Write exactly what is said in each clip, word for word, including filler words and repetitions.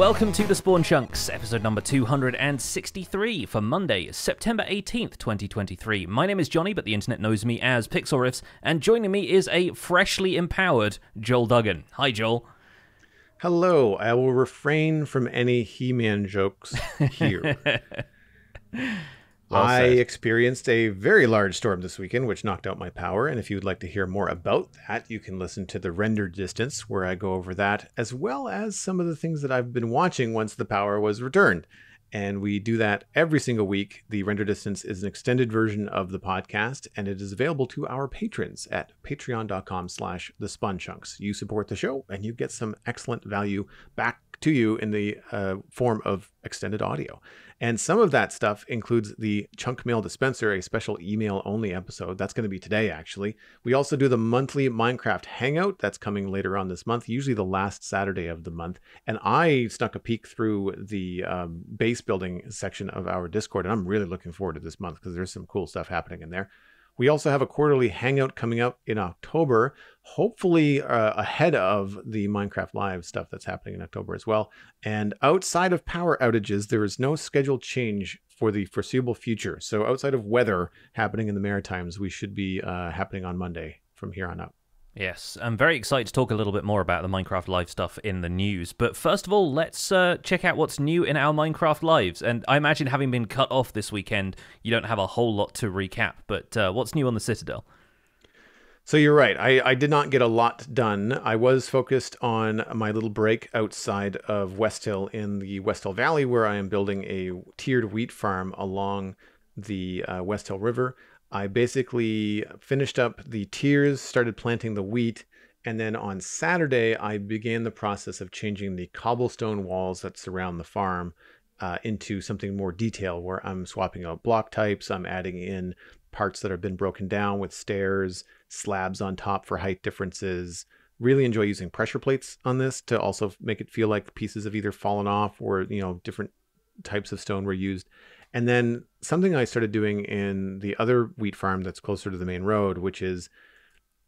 Welcome to The Spawn Chunks, episode number two hundred sixty-three for Monday, September eighteenth, twenty twenty-three. My name is Johnny, but the internet knows me as Pixlriffs, and joining me is a freshly empowered Joel Duggan. Hi, Joel. Hello. I will refrain from any He-Man jokes here. Well, I experienced a very large storm this weekend, which knocked out my power. And if you'd like to hear more about that, you can listen to the Render Distance, where I go over that, as well as some of the things that I've been watching once the power was returned. And we do that every single week. The Render Distance is an extended version of the podcast, and it is available to our patrons at patreon.com slash the Spawn Chunks. You support the show, and you get some excellent value back to you in the uh, form of extended audio. And some of that stuff includes the Chunk Mail Dispenser, a special email-only episode. That's going to be today, actually. We also do the monthly Minecraft Hangout. That's coming later on this month, usually the last Saturday of the month. And I snuck a peek through the um, base building section of our Discord, and I'm really looking forward to this month because there's some cool stuff happening in there. We also have a quarterly hangout coming up in October, hopefully uh, ahead of the Minecraft Live stuff that's happening in October as well. And outside of power outages, there is no scheduled change for the foreseeable future. So outside of weather happening in the Maritimes, we should be uh, happening on Monday from here on out. Yes, I'm very excited to talk a little bit more about the Minecraft Live stuff in the news. But first of all, let's uh, check out what's new in our Minecraft Lives. And I imagine having been cut off this weekend, you don't have a whole lot to recap. But uh, what's new on the Citadel? So you're right. I, I did not get a lot done. I was focused on my little break outside of Westhill in the Westhill Valley, where I am building a tiered wheat farm along the uh, Westhill River. I basically finished up the tiers, started planting the wheat, and then on Saturday, I began the process of changing the cobblestone walls that surround the farm uh, into something more detailed, where I'm swapping out block types, I'm adding in parts that have been broken down with stairs, slabs on top for height differences. Really enjoy using pressure plates on this to also make it feel like pieces have either fallen off or, you know, different types of stone were used. And then something I started doing in the other wheat farm that's closer to the main road, which is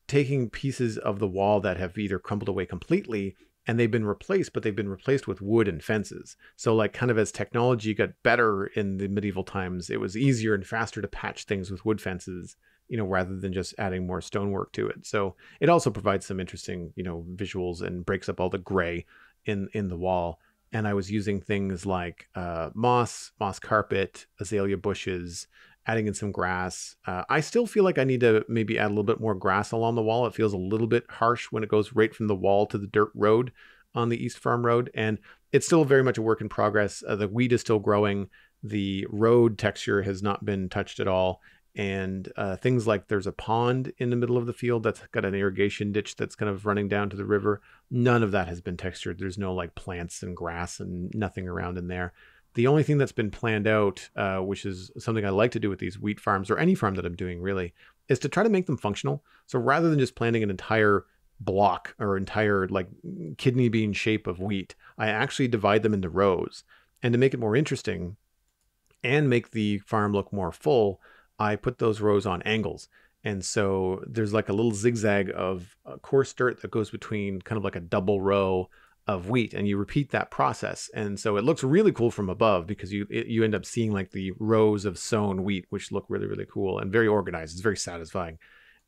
taking pieces of the wall that have either crumbled away completely and they've been replaced, but they've been replaced with wood and fences. So like kind of as technology got better in the medieval times, it was easier and faster to patch things with wood fences, you know, rather than just adding more stonework to it. So it also provides some interesting, you know, visuals and breaks up all the gray in, in the wall. And I was using things like uh, moss, moss carpet, azalea bushes, adding in some grass. Uh, I still feel like I need to maybe add a little bit more grass along the wall. It feels a little bit harsh when it goes right from the wall to the dirt road on the East Farm Road. And it's still very much a work in progress. Uh, the wheat is still growing. The road texture has not been touched at all. And uh, things like there's a pond in the middle of the field that's got an irrigation ditch that's kind of running down to the river. None of that has been textured. There's no like plants and grass and nothing around in there. The only thing that's been planned out, uh, which is something I like to do with these wheat farms or any farm that I'm doing really, is to try to make them functional. So rather than just planting an entire block or entire like kidney bean shape of wheat, I actually divide them into rows. And to make it more interesting and make the farm look more full, I put those rows on angles. And so there's like a little zigzag of coarse dirt that goes between kind of like a double row of wheat, and you repeat that process. And so it looks really cool from above because you it, you end up seeing like the rows of sown wheat, which look really, really cool and very organized. It's very satisfying.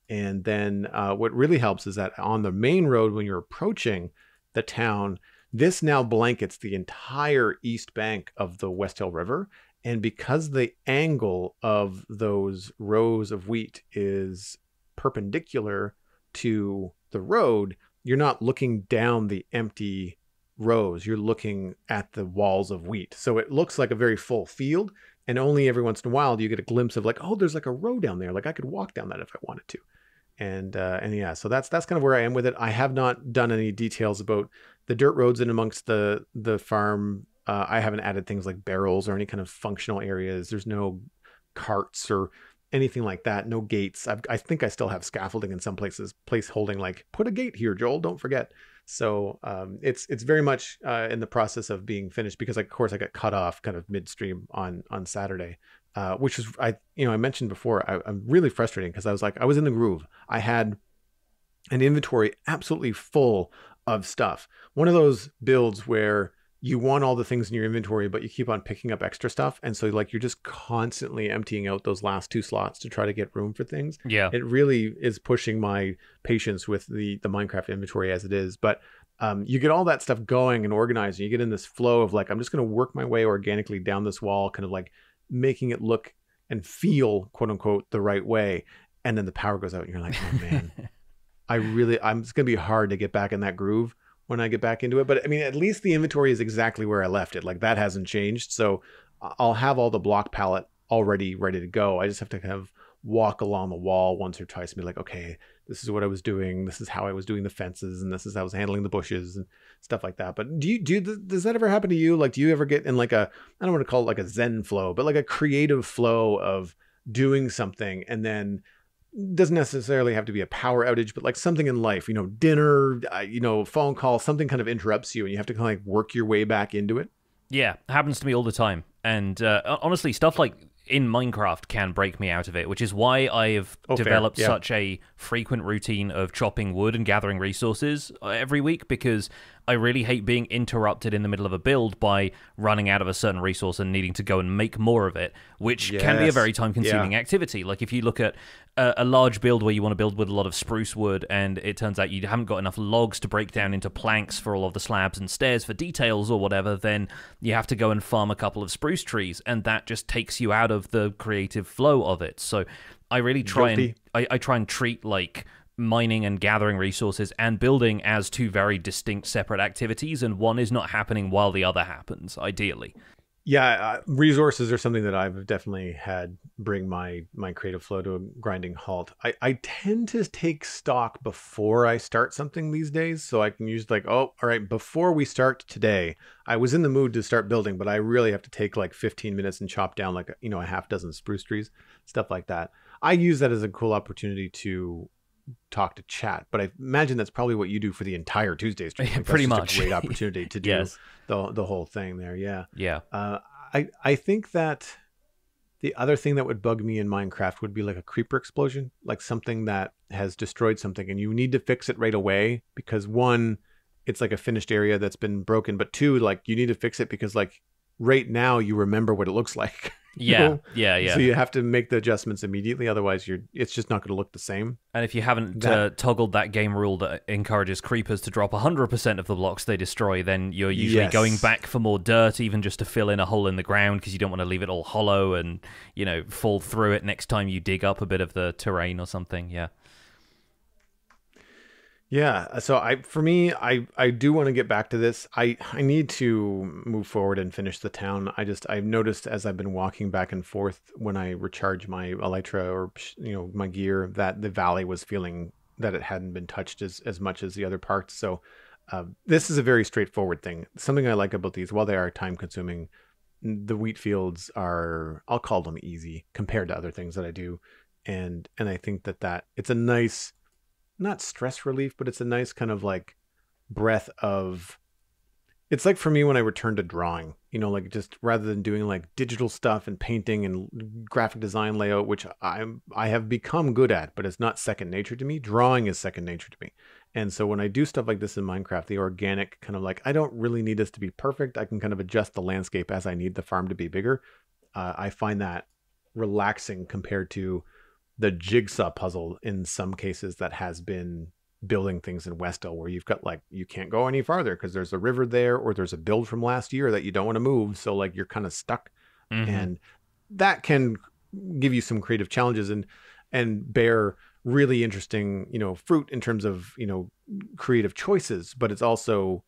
And then uh, what really helps is that on the main road, when you're approaching the town, this now blankets the entire east bank of the Westhill River. And because the angle of those rows of wheat is perpendicular to the road, you're not looking down the empty rows. You're looking at the walls of wheat. So it looks like a very full field. And only every once in a while do you get a glimpse of like, oh, there's like a row down there. Like I could walk down that if I wanted to. And uh, and yeah, so that's that's kind of where I am with it. I have not done any details about the dirt roads in amongst the, the farm. Uh, I haven't added things like barrels or any kind of functional areas. There's no carts or anything like that. No gates. I've, I think I still have scaffolding in some places, place holding like, put a gate here, Joel, don't forget. So um, it's it's very much uh, in the process of being finished because, of course, I got cut off kind of midstream on on Saturday, uh, which was, I you know, I mentioned before, I, I'm really frustrating because I was like, I was in the groove. I had an inventory absolutely full of stuff. One of those builds where you want all the things in your inventory, but you keep on picking up extra stuff. And so like, you're just constantly emptying out those last two slots to try to get room for things. Yeah. It really is pushing my patience with the, the Minecraft inventory as it is. But um, you get all that stuff going and organized, and you get in this flow of like, I'm just going to work my way organically down this wall, kind of like making it look and feel, quote unquote, the right way. And then the power goes out and you're like, oh man, I really, I'm, it's going to be hard to get back in that groove when I get back into it. But I mean, at least the inventory is exactly where I left it. Like that hasn't changed. So I'll have all the block palette already ready to go. I just have to kind of walk along the wall once or twice and be like, okay, this is what I was doing. This is how I was doing the fences. And this is how I was handling the bushes and stuff like that. But do you, do you, does that ever happen to you? Like, do you ever get in like a, I don't want to call it like a Zen flow, but like a creative flow of doing something, and then doesn't necessarily have to be a power outage, but like something in life, you know, dinner, uh, you know, phone call, something kind of interrupts you and you have to kind of like work your way back into it? Yeah, happens to me all the time. And uh, honestly, stuff like in Minecraft can break me out of it, which is why I've oh, developed yeah. such a frequent routine of chopping wood and gathering resources every week, because I really hate being interrupted in the middle of a build by running out of a certain resource and needing to go and make more of it, which yes. can be a very time-consuming yeah. activity. Like if you look at a, a large build where you want to build with a lot of spruce wood, and it turns out you haven't got enough logs to break down into planks for all of the slabs and stairs for details or whatever, then you have to go and farm a couple of spruce trees, and that just takes you out of the creative flow of it. So I really try Guilty. and I, I try and treat like mining and gathering resources and building as two very distinct separate activities, and one is not happening while the other happens, ideally. Yeah, uh, resources are something that I've definitely had bring my my creative flow to a grinding halt. I, I tend to take stock before I start something these days, so I can use like, oh, all right, before we start today, I was in the mood to start building, but I really have to take like fifteen minutes and chop down like, you know, a half dozen spruce trees, stuff like that. I use that as a cool opportunity to talk to chat, but I imagine that's probably what you do for the entire Tuesday stream. Like, pretty much a great opportunity to do yes. the, the whole thing there. Yeah. Yeah. Uh, I, I think that the other thing that would bug me in Minecraft would be like a creeper explosion, like something that has destroyed something and you need to fix it right away because one, it's like a finished area that's been broken, but two, like you need to fix it because like right now you remember what it looks like. Yeah, know? yeah, yeah. So you have to make the adjustments immediately, otherwise you're it's just not going to look the same. And if you haven't that, uh, toggled that game rule that encourages creepers to drop one hundred percent of the blocks they destroy, then you're usually yes. going back for more dirt, even just to fill in a hole in the ground, because you don't want to leave it all hollow and, you know, fall through it next time you dig up a bit of the terrain or something, yeah. Yeah, so I for me, I, I do want to get back to this. I, I need to move forward and finish the town. I just, I've noticed as I've been walking back and forth when I recharge my Elytra or, you know, my gear, that the valley was feeling that it hadn't been touched as, as much as the other parts. So uh, this is a very straightforward thing. Something I like about these, while they are time consuming, the wheat fields are, I'll call them easy compared to other things that I do. And, and I think that that it's a nice... not stress relief, but it's a nice kind of like breath of, it's like for me when I return to drawing, you know, like just rather than doing like digital stuff and painting and graphic design layout, which I'm, I have become good at, but it's not second nature to me. Drawing is second nature to me. And so when I do stuff like this in Minecraft, the organic kind of like, I don't really need this to be perfect. I can kind of adjust the landscape as I need the farm to be bigger. Uh, I find that relaxing compared to the jigsaw puzzle in some cases that has been building things in Westdale, where you've got like, you can't go any farther because there's a river there, or there's a build from last year that you don't want to move. So like you're kind of stuck mm-hmm. and that can give you some creative challenges and, and bear really interesting, you know, fruit in terms of, you know, creative choices. But it's also,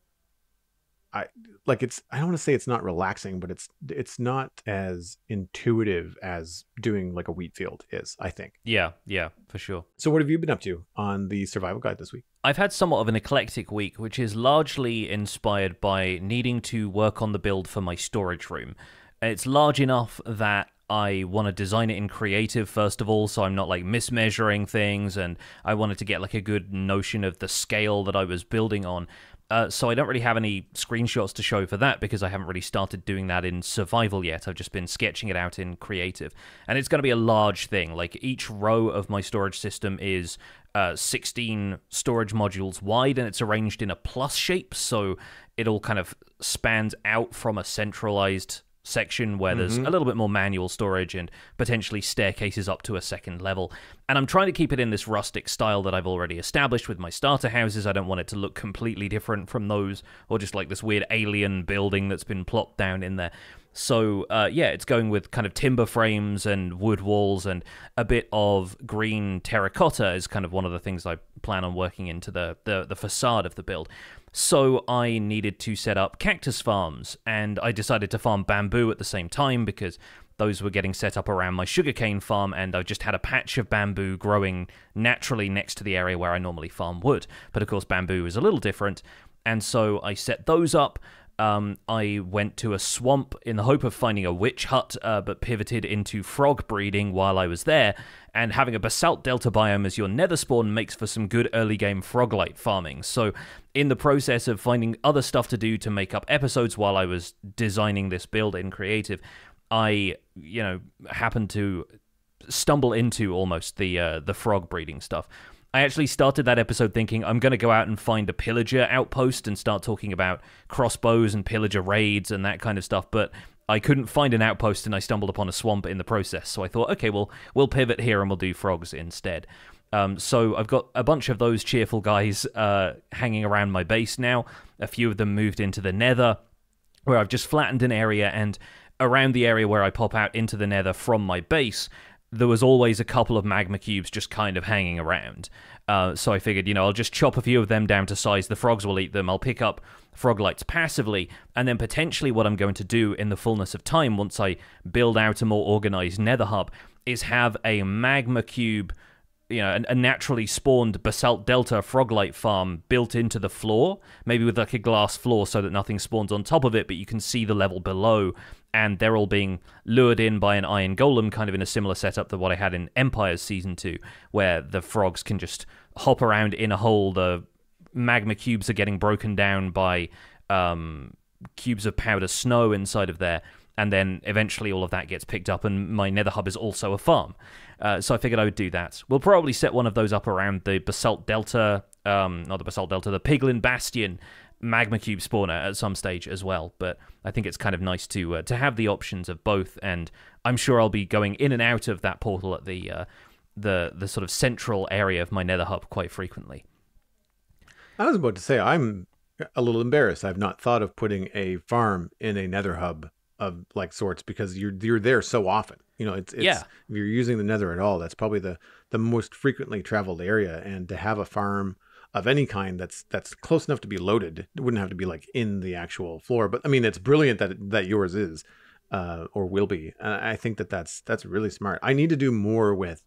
I like, it's, I don't want to say it's not relaxing, but it's, it's not as intuitive as doing like a wheat field is, I think. Yeah. Yeah, for sure. So what have you been up to on the Survival Guide this week? I've had somewhat of an eclectic week, which is largely inspired by needing to work on the build for my storage room. It's large enough that I want to design it in creative first of all, so I'm not like mismeasuring things, and I wanted to get like a good notion of the scale that I was building on. Uh, so I don't really have any screenshots to show for that because I haven't really started doing that in Survival yet. I've just been sketching it out in Creative. And it's going to be a large thing. Like, each row of my storage system is uh, sixteen storage modules wide, and it's arranged in a plus shape, so it all kind of spans out from a centralized section where there's mm-hmm. a little bit more manual storage and potentially staircases up to a second level. And I'm trying to keep it in this rustic style that I've already established with my starter houses. I don't want it to look completely different from those, or just like this weird alien building that's been plopped down in there. So uh, yeah, it's going with kind of timber frames and wood walls, and a bit of green terracotta is kind of one of the things I plan on working into the the, the facade of the build. So I needed to set up cactus farms, and I decided to farm bamboo at the same time because those were getting set up around my sugarcane farm, and I just had a patch of bamboo growing naturally next to the area where I normally farm wood. But of course, bamboo is a little different, and so I set those up. Um, I went to a swamp in the hope of finding a witch hut, uh, but pivoted into frog breeding while I was there, and having a basalt delta biome as your nether spawn makes for some good early game froglite farming. So in the process of finding other stuff to do to make up episodes while I was designing this build in Creative, I, you know, happened to stumble into almost the, uh, the frog breeding stuff. I actually started that episode thinking I'm going to go out and find a pillager outpost and start talking about crossbows and pillager raids and that kind of stuff, but I couldn't find an outpost and I stumbled upon a swamp in the process. So I thought, okay, well, we'll pivot here and we'll do frogs instead. Um, so I've got a bunch of those cheerful guys uh, hanging around my base now. A few of them moved into the nether, where I've just flattened an area, and around the area where I pop out into the nether from my base, there was always a couple of magma cubes just kind of hanging around. Uh, so I figured, you know, I'll just chop a few of them down to size. The frogs will eat them. I'll pick up froglites passively. And then potentially what I'm going to do in the fullness of time, once I build out a more organized nether hub, is have a magma cube, you know, a naturally spawned basalt delta froglite farm built into the floor, maybe with like a glass floor so that nothing spawns on top of it, but you can see the level below, and they're all being lured in by an iron golem, kind of in a similar setup to what I had in Empire's Season two, where the frogs can just hop around in a hole. The magma cubes are getting broken down by um, cubes of powder snow inside of there, and then eventually all of that gets picked up, and my nether hub is also a farm. Uh, so I figured I would do that. We'll probably set one of those up around the Basalt Delta, um, not the Basalt Delta, the Piglin Bastion magma cube spawner at some stage as well, but I think it's kind of nice to uh, to have the options of both, and I'm sure I'll be going in and out of that portal at the, uh, the, the sort of central area of my nether hub quite frequently. I was about to say, I'm a little embarrassed. I've not thought of putting a farm in a nether hub of like sorts, because you're you're there so often, you know. It's, it's yeah. If you're using the nether at all, that's probably the the most frequently traveled area, and to have a farm of any kind that's that's close enough to be loaded, it wouldn't have to be like in the actual floor. But I mean, it's brilliant that that yours is, uh, or will be. And I think that that's that's really smart. I need to do more with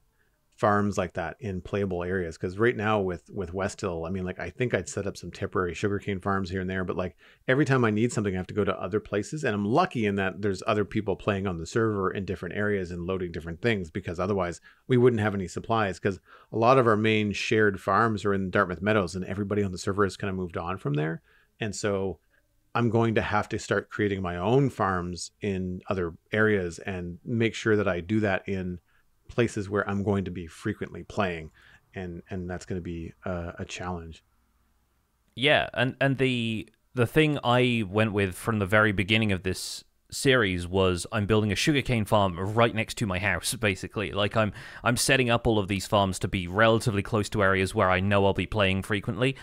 farms like that in playable areas, because right now with with Westhill, I mean, like, I think I'd set up some temporary sugarcane farms here and there, but like every time I need something I have to go to other places, and I'm lucky in that there's other people playing on the server in different areas and loading different things, because otherwise we wouldn't have any supplies, because a lot of our main shared farms are in Dartmouth Meadows, and everybody on the server has kind of moved on from there. And so I'm going to have to start creating my own farms in other areas and make sure that I do that in places where I'm going to be frequently playing, and and that's going to be uh, a challenge. Yeah, and and the the thing I went with from the very beginning of this series was I'm building a sugarcane farm right next to my house, basically. Like, I'm I'm setting up all of these farms to be relatively close to areas where I know I'll be playing frequently.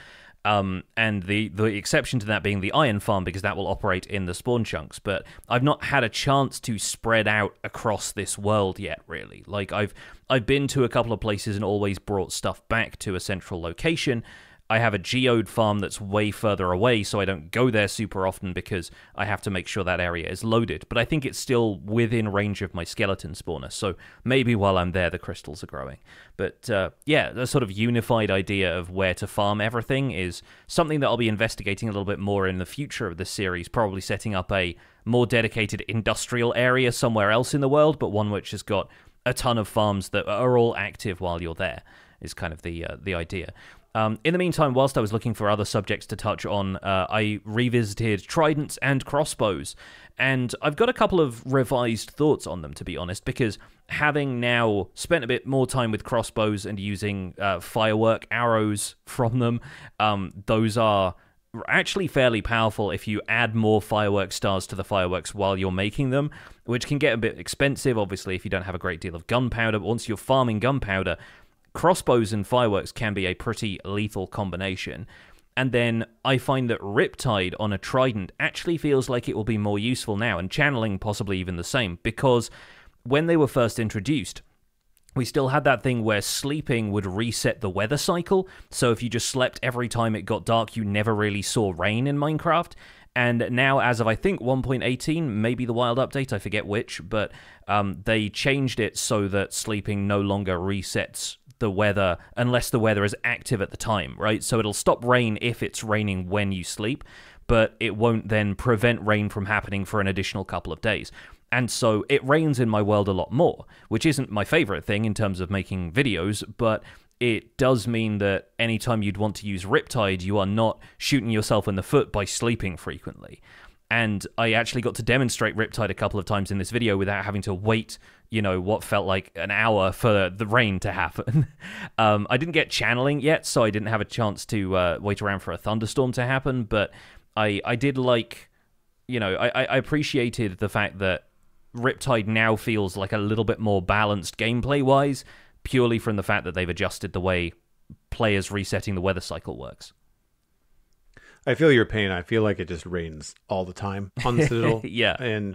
Um, and the, the exception to that being the iron farm, because that will operate in the spawn chunks. But I've not had a chance to spread out across this world yet, really. Like, I've I've been to a couple of places and always brought stuff back to a central location. I have a geode farm that's way further away, so I don't go there super often because I have to make sure that area is loaded. But I think it's still within range of my skeleton spawner, so maybe while I'm there the crystals are growing. But uh, yeah, the sort of unified idea of where to farm everything is something that I'll be investigating a little bit more in the future of this series, probably setting up a more dedicated industrial area somewhere else in the world, but one which has got a ton of farms that are all active while you're there, is kind of the, uh, the idea. Um, in the meantime, whilst I was looking for other subjects to touch on, uh, I revisited tridents and crossbows, and I've got a couple of revised thoughts on them, to be honest, because having now spent a bit more time with crossbows and using uh, firework arrows from them, um, those are actually fairly powerful if you add more firework stars to the fireworks while you're making them, which can get a bit expensive, obviously, if you don't have a great deal of gunpowder. But once you're farming gunpowder, crossbows and fireworks can be a pretty lethal combination. And then I find that Riptide on a trident actually feels like it will be more useful now, and channeling possibly even the same, because when they were first introduced, we still had that thing where sleeping would reset the weather cycle, so if you just slept every time it got dark, you never really saw rain in Minecraft. And now, as of, I think, one point eighteen, maybe the wild update, I forget which, but um, they changed it so that sleeping no longer resets the weather unless the weather is active at the time, right? So it'll stop rain if it's raining when you sleep, but it won't then prevent rain from happening for an additional couple of days. And so it rains in my world a lot more, which isn't my favorite thing in terms of making videos, but it does mean that anytime you'd want to use Riptide, you are not shooting yourself in the foot by sleeping frequently. And I actually got to demonstrate Riptide a couple of times in this video without having to wait, you know, what felt like an hour for the rain to happen. um, I didn't get channeling yet, so I didn't have a chance to uh, wait around for a thunderstorm to happen, but I, I did like, you know, I, I appreciated the fact that Riptide now feels like a little bit more balanced gameplay-wise, purely from the fact that they've adjusted the way players resetting the weather cycle works. I feel your pain. I feel like it just rains all the time on the Citadel. Yeah. And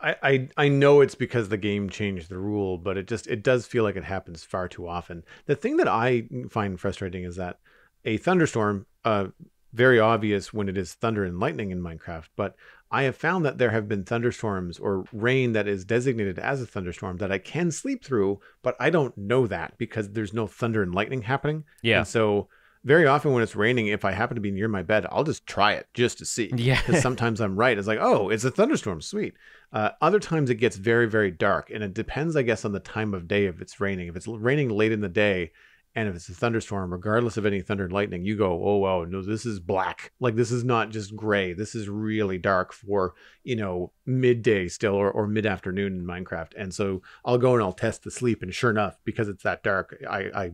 I, I I know it's because the game changed the rule, but it just, it does feel like it happens far too often. The thing that I find frustrating is that a thunderstorm, uh, very obvious when it is thunder and lightning in Minecraft, but I have found that there have been thunderstorms or rain that is designated as a thunderstorm that I can sleep through, but I don't know that because there's no thunder and lightning happening. Yeah. And so very often when it's raining, if I happen to be near my bed, I'll just try it just to see. Yeah. Because sometimes I'm right. It's like, oh, it's a thunderstorm. Sweet. Uh, other times it gets very, very dark. And it depends, I guess, on the time of day if it's raining. If it's raining late in the day and if it's a thunderstorm, regardless of any thunder and lightning, you go, oh, wow, no, this is black. Like, this is not just gray. This is really dark for, you know, midday still or, or mid-afternoon in Minecraft. And so I'll go and I'll test the sleep. And sure enough, because it's that dark, I, I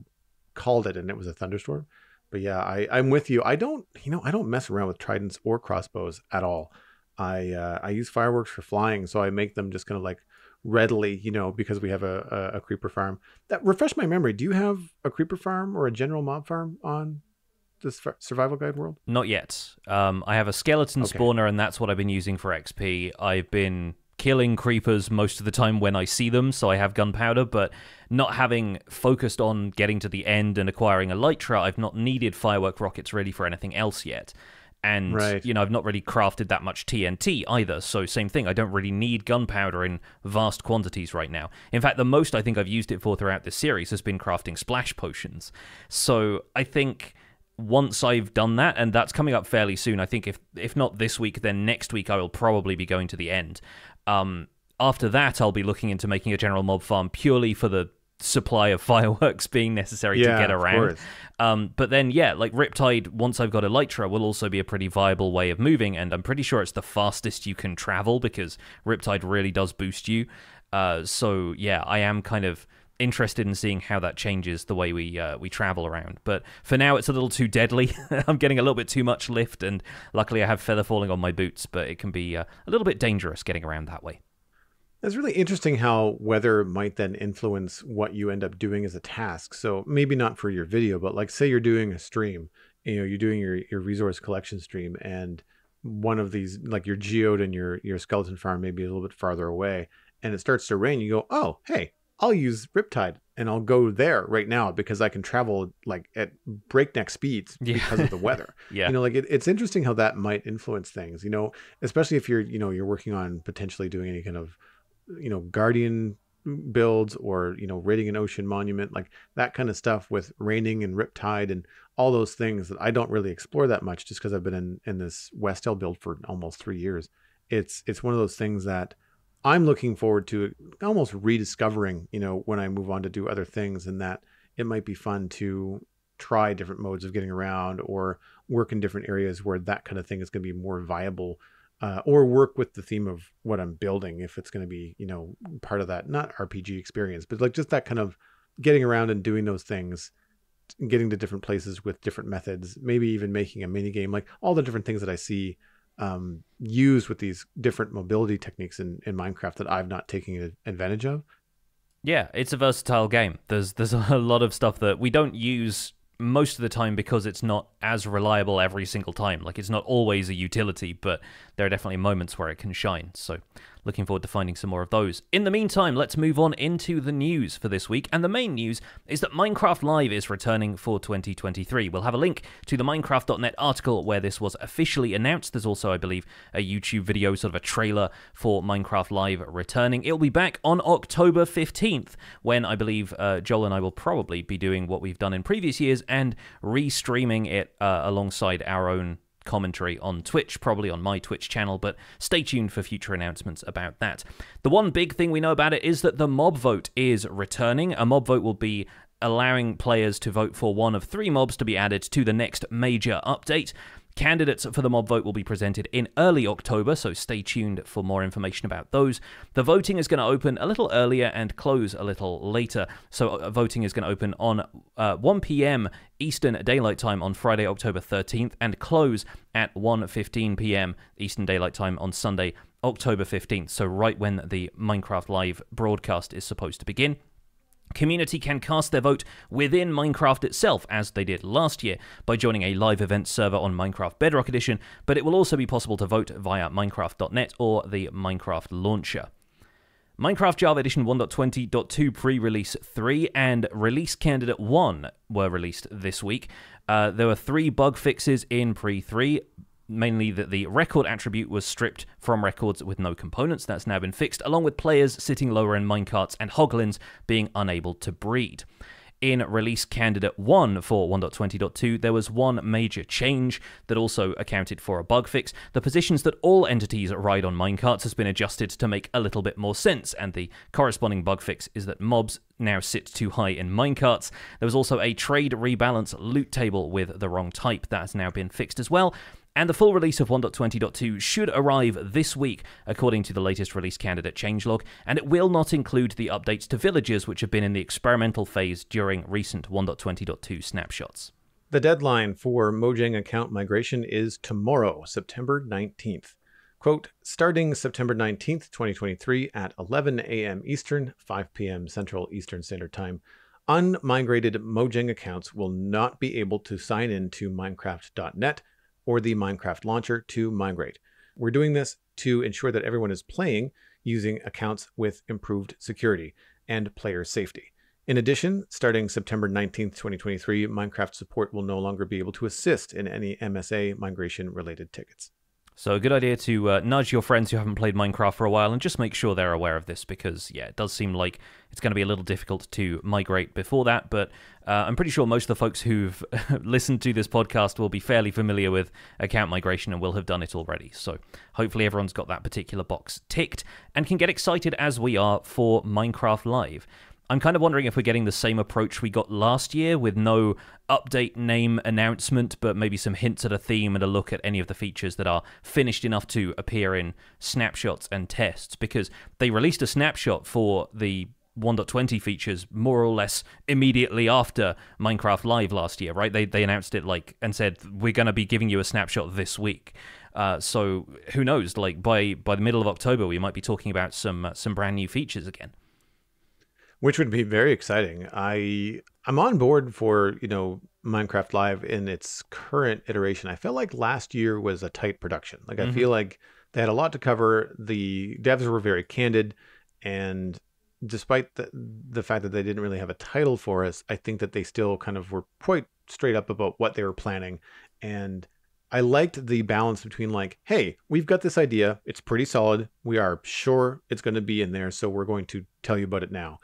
called it and it was a thunderstorm. But yeah, I, I'm with you. I don't, you know, I don't mess around with tridents or crossbows at all. I uh, I use fireworks for flying, so I make them just kind of like readily, you know, because we have a, a, a creeper farm. That refresh my memory. Do you have a creeper farm or a general mob farm on this survival guide world? Not yet. Um, I have a skeleton okay. spawner, and that's what I've been using for X P. I've been killing creepers most of the time when I see them, so I have gunpowder, but not having focused on getting to the end and acquiring elytra, I've not needed firework rockets really for anything else yet. And, right. you know, I've not really crafted that much T N T either, so same thing. I don't really need gunpowder in vast quantities right now. In fact, the most I think I've used it for throughout this series has been crafting splash potions. So I think once I've done that, and that's coming up fairly soon, I think if if not this week, then next week I will probably be going to the end. Um, after that, I'll be looking into making a general mob farm purely for the supply of fireworks being necessary yeah, to get around. Um, but then, yeah, like Riptide, once I've got Elytra, will also be a pretty viable way of moving, and I'm pretty sure it's the fastest you can travel because Riptide really does boost you. Uh, so, yeah, I am kind of interested in seeing how that changes the way we uh, we travel around. But for now, it's a little too deadly. I'm getting a little bit too much lift, and luckily I have feather falling on my boots, but it can be uh, a little bit dangerous getting around that way. It's really interesting how weather might then influence what you end up doing as a task. So maybe not for your video, but like say you're doing a stream, you know, you're doing your, your resource collection stream, and one of these, like your geode and your, your skeleton farm may be a little bit farther away, and it starts to rain, you go, oh, hey, I'll use Riptide and I'll go there right now because I can travel like at breakneck speeds yeah. because of the weather. yeah. You know, like it, it's interesting how that might influence things, you know, especially if you're, you know, you're working on potentially doing any kind of, you know, guardian builds or, you know, raiding an ocean monument, like that kind of stuff with raining and Riptide and all those things that I don't really explore that much just because I've been in, in this Westhill build for almost three years. It's, it's one of those things that I'm looking forward to almost rediscovering, you know, when I move on to do other things, and that it might be fun to try different modes of getting around or work in different areas where that kind of thing is going to be more viable, uh, or work with the theme of what I'm building if it's going to be, you know, part of that, not R P G experience, but like just that kind of getting around and doing those things, getting to different places with different methods, maybe even making a mini game, like all the different things that I see um, used with these different mobility techniques in, in Minecraft that I've not taken advantage of. Yeah, it's a versatile game. There's there's a lot of stuff that we don't use most of the time because it's not as reliable every single time. Like, it's not always a utility, but there are definitely moments where it can shine. So looking forward to finding some more of those. In the meantime, let's move on into the news for this week. And the main news is that Minecraft Live is returning for twenty twenty-three. We'll have a link to the Minecraft dot net article where this was officially announced. There's also, I believe, a YouTube video, sort of a trailer for Minecraft Live returning. It'll be back on October fifteenth, when I believe uh, Joel and I will probably be doing what we've done in previous years and re-streaming it uh, alongside our own commentary on Twitch, probably on my Twitch channel, but stay tuned for future announcements about that. The one big thing we know about it is that the mob vote is returning. A mob vote will be allowing players to vote for one of three mobs to be added to the next major update. Candidates for the mob vote will be presented in early October, so stay tuned for more information about those. The voting is going to open a little earlier and close a little later, so voting is going to open on uh, one p m Eastern Daylight Time on Friday, October thirteenth, and close at one fifteen p m Eastern Daylight Time on Sunday, October fifteenth, so right when the Minecraft Live broadcast is supposed to begin. Community can cast their vote within Minecraft itself, as they did last year, by joining a live event server on Minecraft Bedrock Edition, but it will also be possible to vote via Minecraft dot net or the Minecraft launcher. Minecraft Java Edition one point twenty point two pre-release three and release candidate one were released this week. Uh, there were three bug fixes in pre three. Mainly that the record attribute was stripped from records with no components. That's now been fixed, along with players sitting lower in minecarts and hoglins being unable to breed. In release candidate one for one point twenty point two, there was one major change that also accounted for a bug fix. The positions that all entities ride on minecarts has been adjusted to make a little bit more sense, and the corresponding bug fix is that mobs now sit too high in minecarts. There was also a trade rebalance loot table with the wrong type. That has now been fixed as well. And the full release of one point twenty point two should arrive this week, according to the latest release candidate changelog, and it will not include the updates to villages which have been in the experimental phase during recent one point twenty point two snapshots. The deadline for Mojang account migration is tomorrow, September nineteenth. Quote, starting September nineteenth, twenty twenty-three at eleven a m Eastern, five p m Central Eastern Standard Time, unmigrated Mojang accounts will not be able to sign in to Minecraft dot net or the Minecraft launcher to migrate. We're doing this to ensure that everyone is playing using accounts with improved security and player safety. In addition, starting September nineteenth, twenty twenty-three, Minecraft support will no longer be able to assist in any M S A migration-related tickets. So a good idea to uh, nudge your friends who haven't played Minecraft for a while and just make sure they're aware of this, because, yeah, it does seem like it's going to be a little difficult to migrate before that, but uh, I'm pretty sure most of the folks who've listened to this podcast will be fairly familiar with account migration and will have done it already. So hopefully everyone's got that particular box ticked and can get excited as we are for Minecraft Live. I'm kind of wondering if we're getting the same approach we got last year with no update name announcement, but maybe some hints at a theme and a look at any of the features that are finished enough to appear in snapshots and tests, because they released a snapshot for the one point twenty features more or less immediately after Minecraft Live last year, right? They, they announced it like and said, we're going to be giving you a snapshot this week. Uh, so who knows, like by, by the middle of October, we might be talking about some, uh, some brand new features again. Which would be very exciting. I, I'm on board for, you know, Minecraft Live in its current iteration. I felt like last year was a tight production. Like, mm-hmm. I feel like they had a lot to cover. The devs were very candid. And despite the, the fact that they didn't really have a title for us, I think that they still kind of were quite straight up about what they were planning. And I liked the balance between like, hey, we've got this idea. It's pretty solid. We are sure it's going to be in there, so we're going to tell you about it now.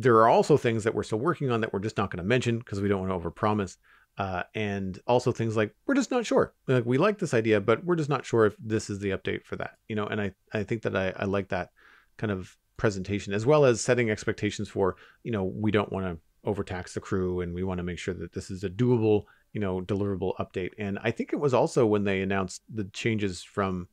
There are also things that we're still working on that we're just not going to mention because we don't want to overpromise. Uh, and also things like, we're just not sure. Like, we like this idea, but we're just not sure if this is the update for that. You know, and I, I think that I, I like that kind of presentation, as well as setting expectations for, you know, we don't want to overtax the crew, and we want to make sure that this is a doable, you know, deliverable update. And I think it was also when they announced the changes from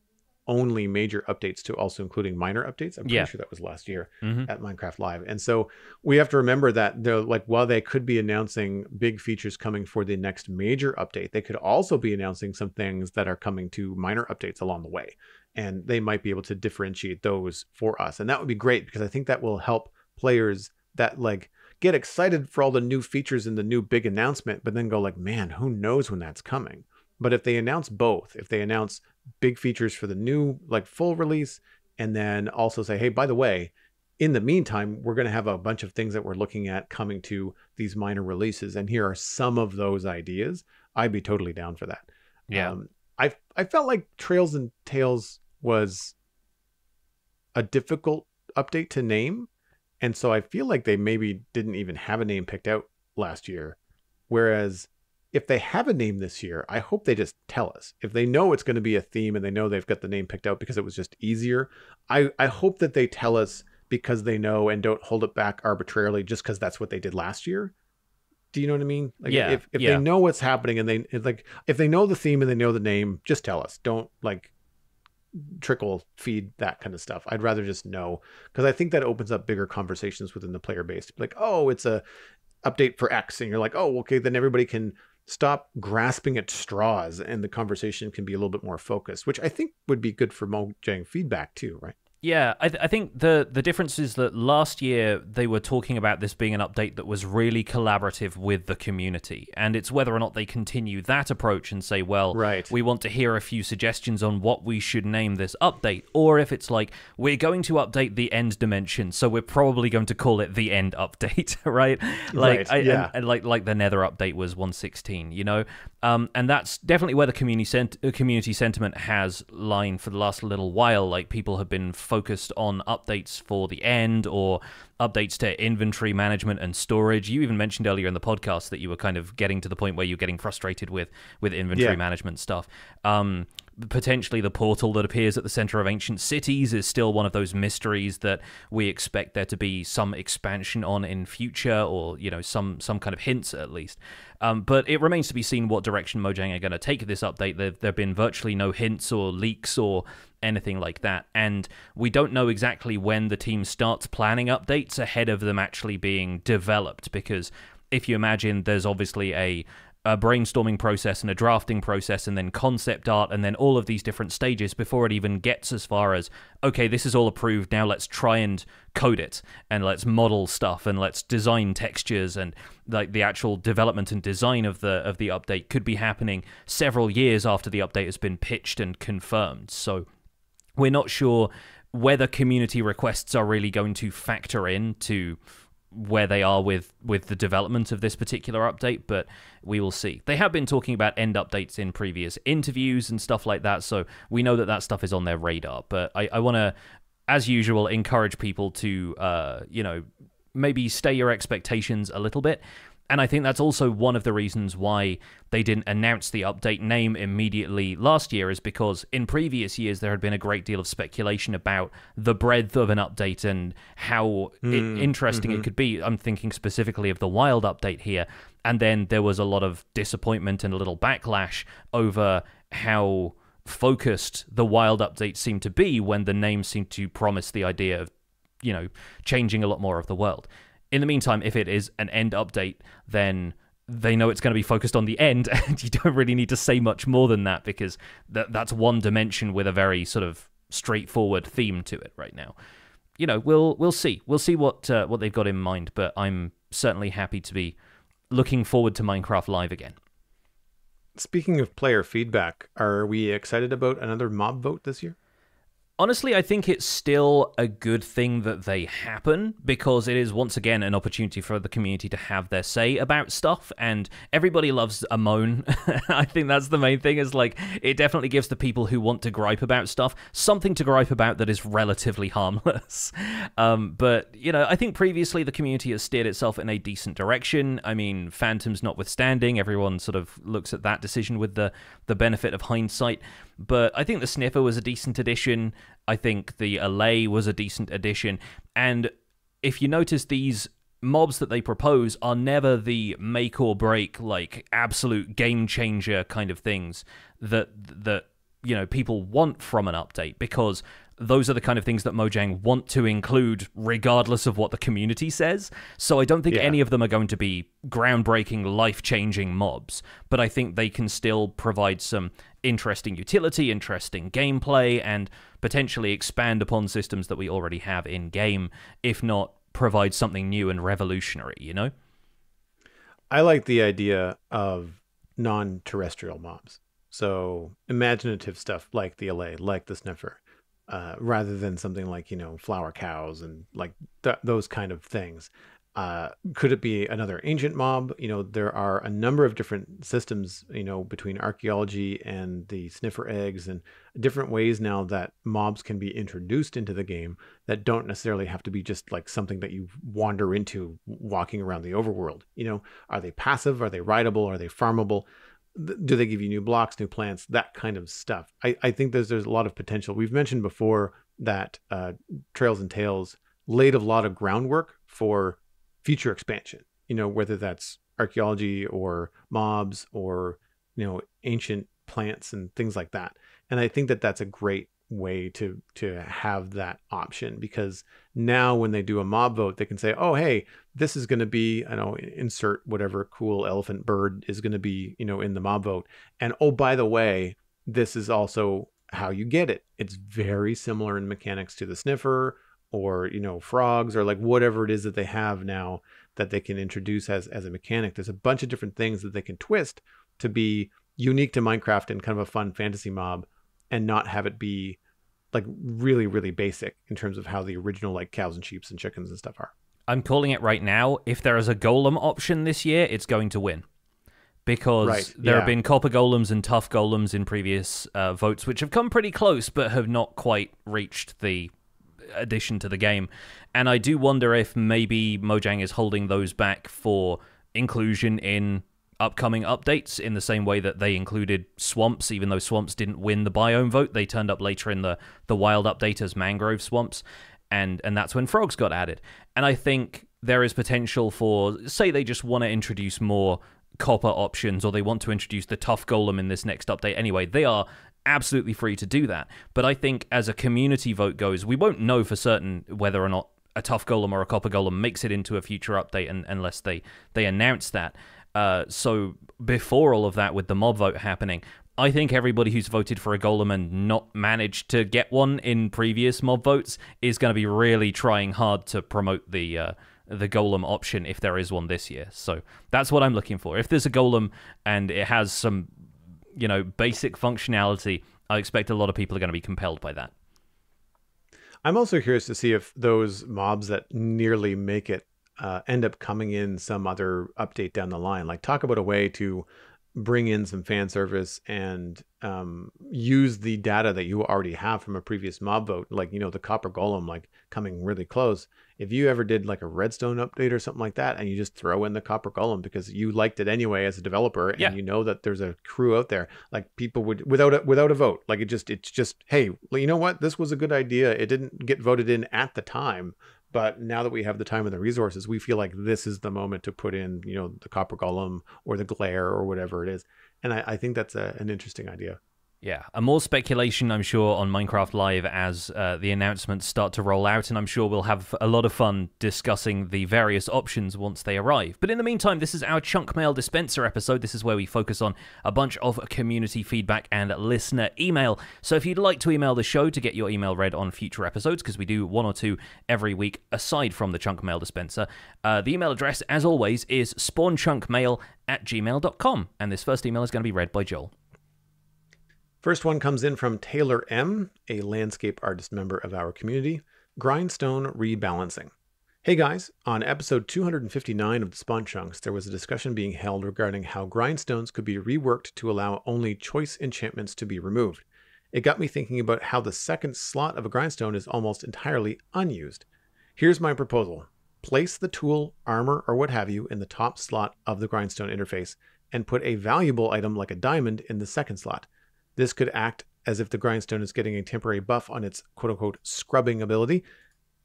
only major updates to also including minor updates. I'm yeah. pretty sure that was last year mm-hmm. at Minecraft Live. And so we have to remember that they're like, while they could be announcing big features coming for the next major update, they could also be announcing some things that are coming to minor updates along the way. And they might be able to differentiate those for us. And that would be great, because I think that will help players that like get excited for all the new features and the new big announcement, but then go like, man, who knows when that's coming. But if they announce both, if they announce big features for the new like full release, and then also say, hey, by the way, in the meantime, we're going to have a bunch of things that we're looking at coming to these minor releases, and here are some of those ideas, I'd be totally down for that. Yeah. Um, I I felt like Trails and Tales was a difficult update to name, and so I feel like they maybe didn't even have a name picked out last year, whereas if they have a name this year, I hope they just tell us. If they know it's going to be a theme and they know they've got the name picked out because it was just easier, I, I hope that they tell us because they know and don't hold it back arbitrarily just because that's what they did last year. Do you know what I mean? Like yeah. If, if yeah. they know what's happening and they like, if they know the theme and they know the name, just tell us. Don't like trickle feed that kind of stuff. I'd rather just know, because I think that opens up bigger conversations within the player base. Like, oh, it's a update for X, and you're like, oh, okay, then everybody can stop grasping at straws and the conversation can be a little bit more focused, which I think would be good for Mojang feedback too, right? Yeah, I, th I think the, the difference is that last year they were talking about this being an update that was really collaborative with the community. And it's whether or not they continue that approach and say, well, right. we want to hear a few suggestions on what we should name this update. Or if it's like, we're going to update the end dimension, so we're probably going to call it the end update, right? Like, right. I, yeah. and, and like, like the Nether update was one sixteen, you know? Um, and that's definitely where the community, sent community sentiment has lined for the last little while. Like, people have been focused focused on updates for the end or updates to inventory management and storage. You even mentioned earlier in the podcast that you were kind of getting to the point where you're getting frustrated with with inventory yeah. management stuff. Um, potentially the portal that appears at the center of ancient cities is still one of those mysteries that we expect there to be some expansion on in future, or you know, some some kind of hints at least. Um, but it remains to be seen what direction Mojang are going to take this update. There have been virtually no hints or leaks or anything like that, and we don't know exactly when the team starts planning updates ahead of them actually being developed, because if you imagine, there's obviously a, a brainstorming process and a drafting process and then concept art and then all of these different stages before it even gets as far as, okay, this is all approved, now let's try and code it and let's model stuff and let's design textures. And like the actual development and design of the of the update could be happening several years after the update has been pitched and confirmed. So we're not sure whether community requests are really going to factor in to where they are with, with the development of this particular update, but we will see. They have been talking about end updates in previous interviews and stuff like that, so we know that that stuff is on their radar. But I, I want to, as usual, encourage people to, uh, you know, maybe stay your expectations a little bit. And I think that's also one of the reasons why they didn't announce the update name immediately last year, is because in previous years there had been a great deal of speculation about the breadth of an update and how mm, interesting mm-hmm. it could be. I'm thinking specifically of the Wild update here. And then there was a lot of disappointment and a little backlash over how focused the Wild update seemed to be, when the name seemed to promise the idea of, you know, changing a lot more of the world. In the meantime, if it is an end update, then they know it's going to be focused on the end, and you don't really need to say much more than that, because th that's one dimension with a very sort of straightforward theme to it right now. You know, we'll we'll see. We'll see what uh, what they've got in mind, but I'm certainly happy to be looking forward to Minecraft Live again. Speaking of player feedback, are we excited about another mob vote this year? Honestly, I think it's still a good thing that they happen, because it is once again an opportunity for the community to have their say about stuff, and everybody loves a moan. I think that's the main thing, is like, it definitely gives the people who want to gripe about stuff something to gripe about that is relatively harmless. Um, but, you know, I think previously the community has steered itself in a decent direction. I mean, Phantoms notwithstanding, everyone sort of looks at that decision with the, the benefit of hindsight. But I think the Sniffer was a decent addition. I think the Allay was a decent addition. And if you notice, these mobs that they propose are never the make or break, like absolute game changer kind of things that that you know people want from an update, because those are the kind of things that Mojang want to include regardless of what the community says. So I don't think yeah. any of them are going to be groundbreaking, life-changing mobs, but I think they can still provide some interesting utility, interesting gameplay, and potentially expand upon systems that we already have in-game, if not provide something new and revolutionary, you know? I like the idea of non-terrestrial mobs. So imaginative stuff like the L A, like the Sniffer. Uh, rather than something like, you know, flower cows and like th those kind of things. Uh, could it be another ancient mob? You know, there are a number of different systems, you know, between archaeology and the sniffer eggs and different ways now that mobs can be introduced into the game that don't necessarily have to be just like something that you wander into walking around the overworld. You know, are they passive? Are they rideable? Are they farmable? Do they give you new blocks, new plants, that kind of stuff? I, I think there's there's a lot of potential. We've mentioned before that uh, Trails and Tales laid a lot of groundwork for future expansion, you know, whether that's archaeology or mobs or, you know, ancient plants and things like that. And I think that that's a great way to to have that option, because now when they do a mob vote, they can say, oh, hey, this is going to be, I know, insert whatever cool elephant bird is going to be, you know, in the mob vote. And oh, by the way, this is also how you get it. It's very similar in mechanics to the sniffer or, you know, frogs or like whatever it is that they have now that they can introduce as, as a mechanic. There's a bunch of different things that they can twist to be unique to Minecraft and kind of a fun fantasy mob, and not have it be like really, really basic in terms of how the original like cows and sheep and chickens and stuff are. I'm calling it right now. If there is a golem option this year, it's going to win, because right, there yeah. have been copper golems and tough golems in previous uh, votes, which have come pretty close, but have not quite reached the addition to the game. And I do wonder if maybe Mojang is holding those back for inclusion in upcoming updates, in the same way that they included swamps. Even though swamps didn't win the biome vote, they turned up later in the the wild update as mangrove swamps, and and that's when frogs got added. And I think there is potential for, say they just want to introduce more copper options, or they want to introduce the tough golem in this next update anyway, they are absolutely free to do that. But I think as a community vote goes, we won't know for certain whether or not a tough golem or a copper golem makes it into a future update, and, unless they they announce that. Uh, so before all of that, with the mob vote happening, I think everybody who's voted for a golem and not managed to get one in previous mob votes is going to be really trying hard to promote the uh, the golem option if there is one this year. So that's what I'm looking for. If there's a golem and it has some, you know, basic functionality, I expect a lot of people are going to be compelled by that. I'm also curious to see if those mobs that nearly make it Uh, end up coming in some other update down the line. Like, talk about a way to bring in some fan service and um, use the data that you already have from a previous mob vote. Like, you know, the copper golem, like coming really close. If you ever did like a redstone update or something like that, and you just throw in the copper golem because you liked it anyway as a developer, and yeah. you know that there's a crew out there, like people would, without a, without a vote, like it just, it's just, hey, you know what? This was a good idea. It didn't get voted in at the time, but now that we have the time and the resources, we feel like this is the moment to put in, you know, the copper golem or the glare or whatever it is. And I, I think that's a, an interesting idea. Yeah, and more speculation, I'm sure, on Minecraft Live as uh, the announcements start to roll out. And I'm sure we'll have a lot of fun discussing the various options once they arrive. But in the meantime, this is our Chunk Mail Dispenser episode. This is where we focus on a bunch of community feedback and listener email. So if you'd like to email the show to get your email read on future episodes, because we do one or two every week aside from the Chunk Mail Dispenser, uh, the email address, as always, is spawn chunk mail at gmail dot com. And this first email is going to be read by Joel. First one comes in from Taylor M, a landscape artist member of our community. Grindstone rebalancing. Hey guys, on episode two hundred fifty-nine of the Spawn Chunks, there was a discussion being held regarding how grindstones could be reworked to allow only choice enchantments to be removed. It got me thinking about how the second slot of a grindstone is almost entirely unused. Here's my proposal. Place the tool, armor, or what have you in the top slot of the grindstone interface, and put a valuable item like a diamond in the second slot. This could act as if the grindstone is getting a temporary buff on its quote-unquote scrubbing ability.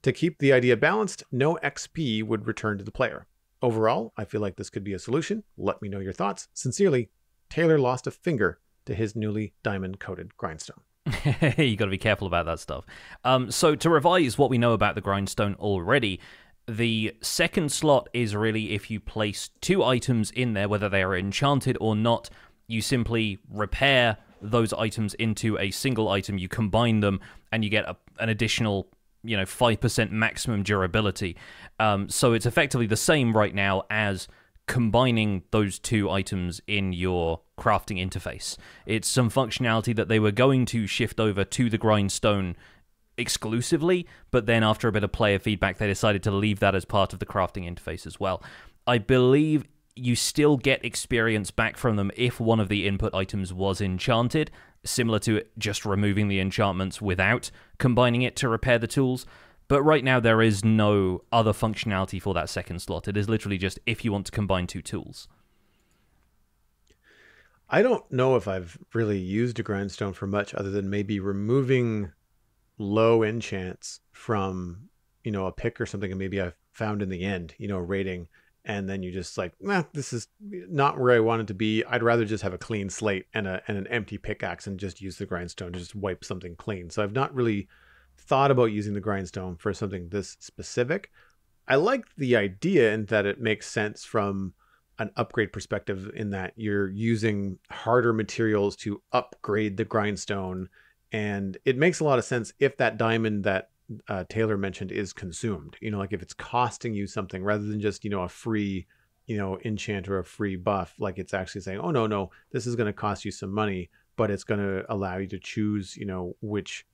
To keep the idea balanced, no X P would return to the player. Overall, I feel like this could be a solution. Let me know your thoughts. Sincerely, Taylor lost a finger to his newly diamond-coated grindstone. You got to be careful about that stuff. Um, so to revise what we know about the grindstone already, the second slot is really if you place two items in there, whether they are enchanted or not, you simply repair those items into a single item, you combine them, and you get a, an additional, you know, five percent maximum durability. Um, so it's effectively the same right now as combining those two items in your crafting interface. It's some functionality that they were going to shift over to the grindstone exclusively, but then after a bit of player feedback, they decided to leave that as part of the crafting interface as well. I believe you still get experience back from them if one of the input items was enchanted, similar to just removing the enchantments without combining it to repair the tools. But right now, there is no other functionality for that second slot. It is literally just if you want to combine two tools. I don't know if I've really used a grindstone for much other than maybe removing low enchants from, you know, a pick or something. And maybe I've found in the end, you know, a rating. And then you just like, nah, this is not where I wanted to be. I'd rather just have a clean slate and, a, and an empty pickaxe and just use the grindstone to just wipe something clean. So I've not really thought about using the grindstone for something this specific. I like the idea in that it makes sense from an upgrade perspective, in that you're using harder materials to upgrade the grindstone, and it makes a lot of sense if that diamond that uh, Taylor mentioned is consumed, you know, like if it's costing you something rather than just, you know, a free, you know, enchant or a free buff, like it's actually saying, oh no, no, this is going to cost you some money, but it's going to allow you to choose, you know, which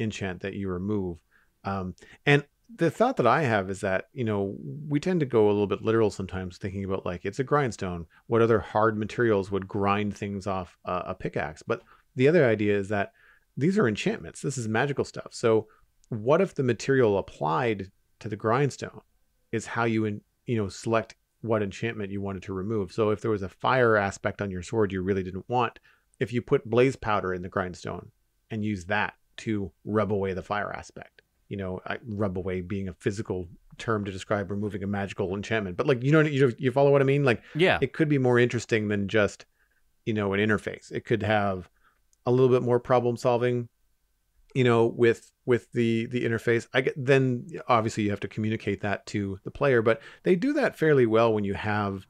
enchant that you remove. Um, and the thought that I have is that, you know, we tend to go a little bit literal sometimes, thinking about like, it's a grindstone, what other hard materials would grind things off uh, a pickaxe? But the other idea is that these are enchantments. This is magical stuff. So what if the material applied to the grindstone is how you, in, you know, select what enchantment you wanted to remove? So if there was a fire aspect on your sword you really didn't want, if you put blaze powder in the grindstone and use that to rub away the fire aspect, you know, I, rub away being a physical term to describe removing a magical enchantment, but like, you know, you, you follow what I mean? Like, yeah, it could be more interesting than just, you know, an interface. It could have a little bit more problem solving, you know, with, with the, the interface. I get, then obviously you have to communicate that to the player, but they do that fairly well when you have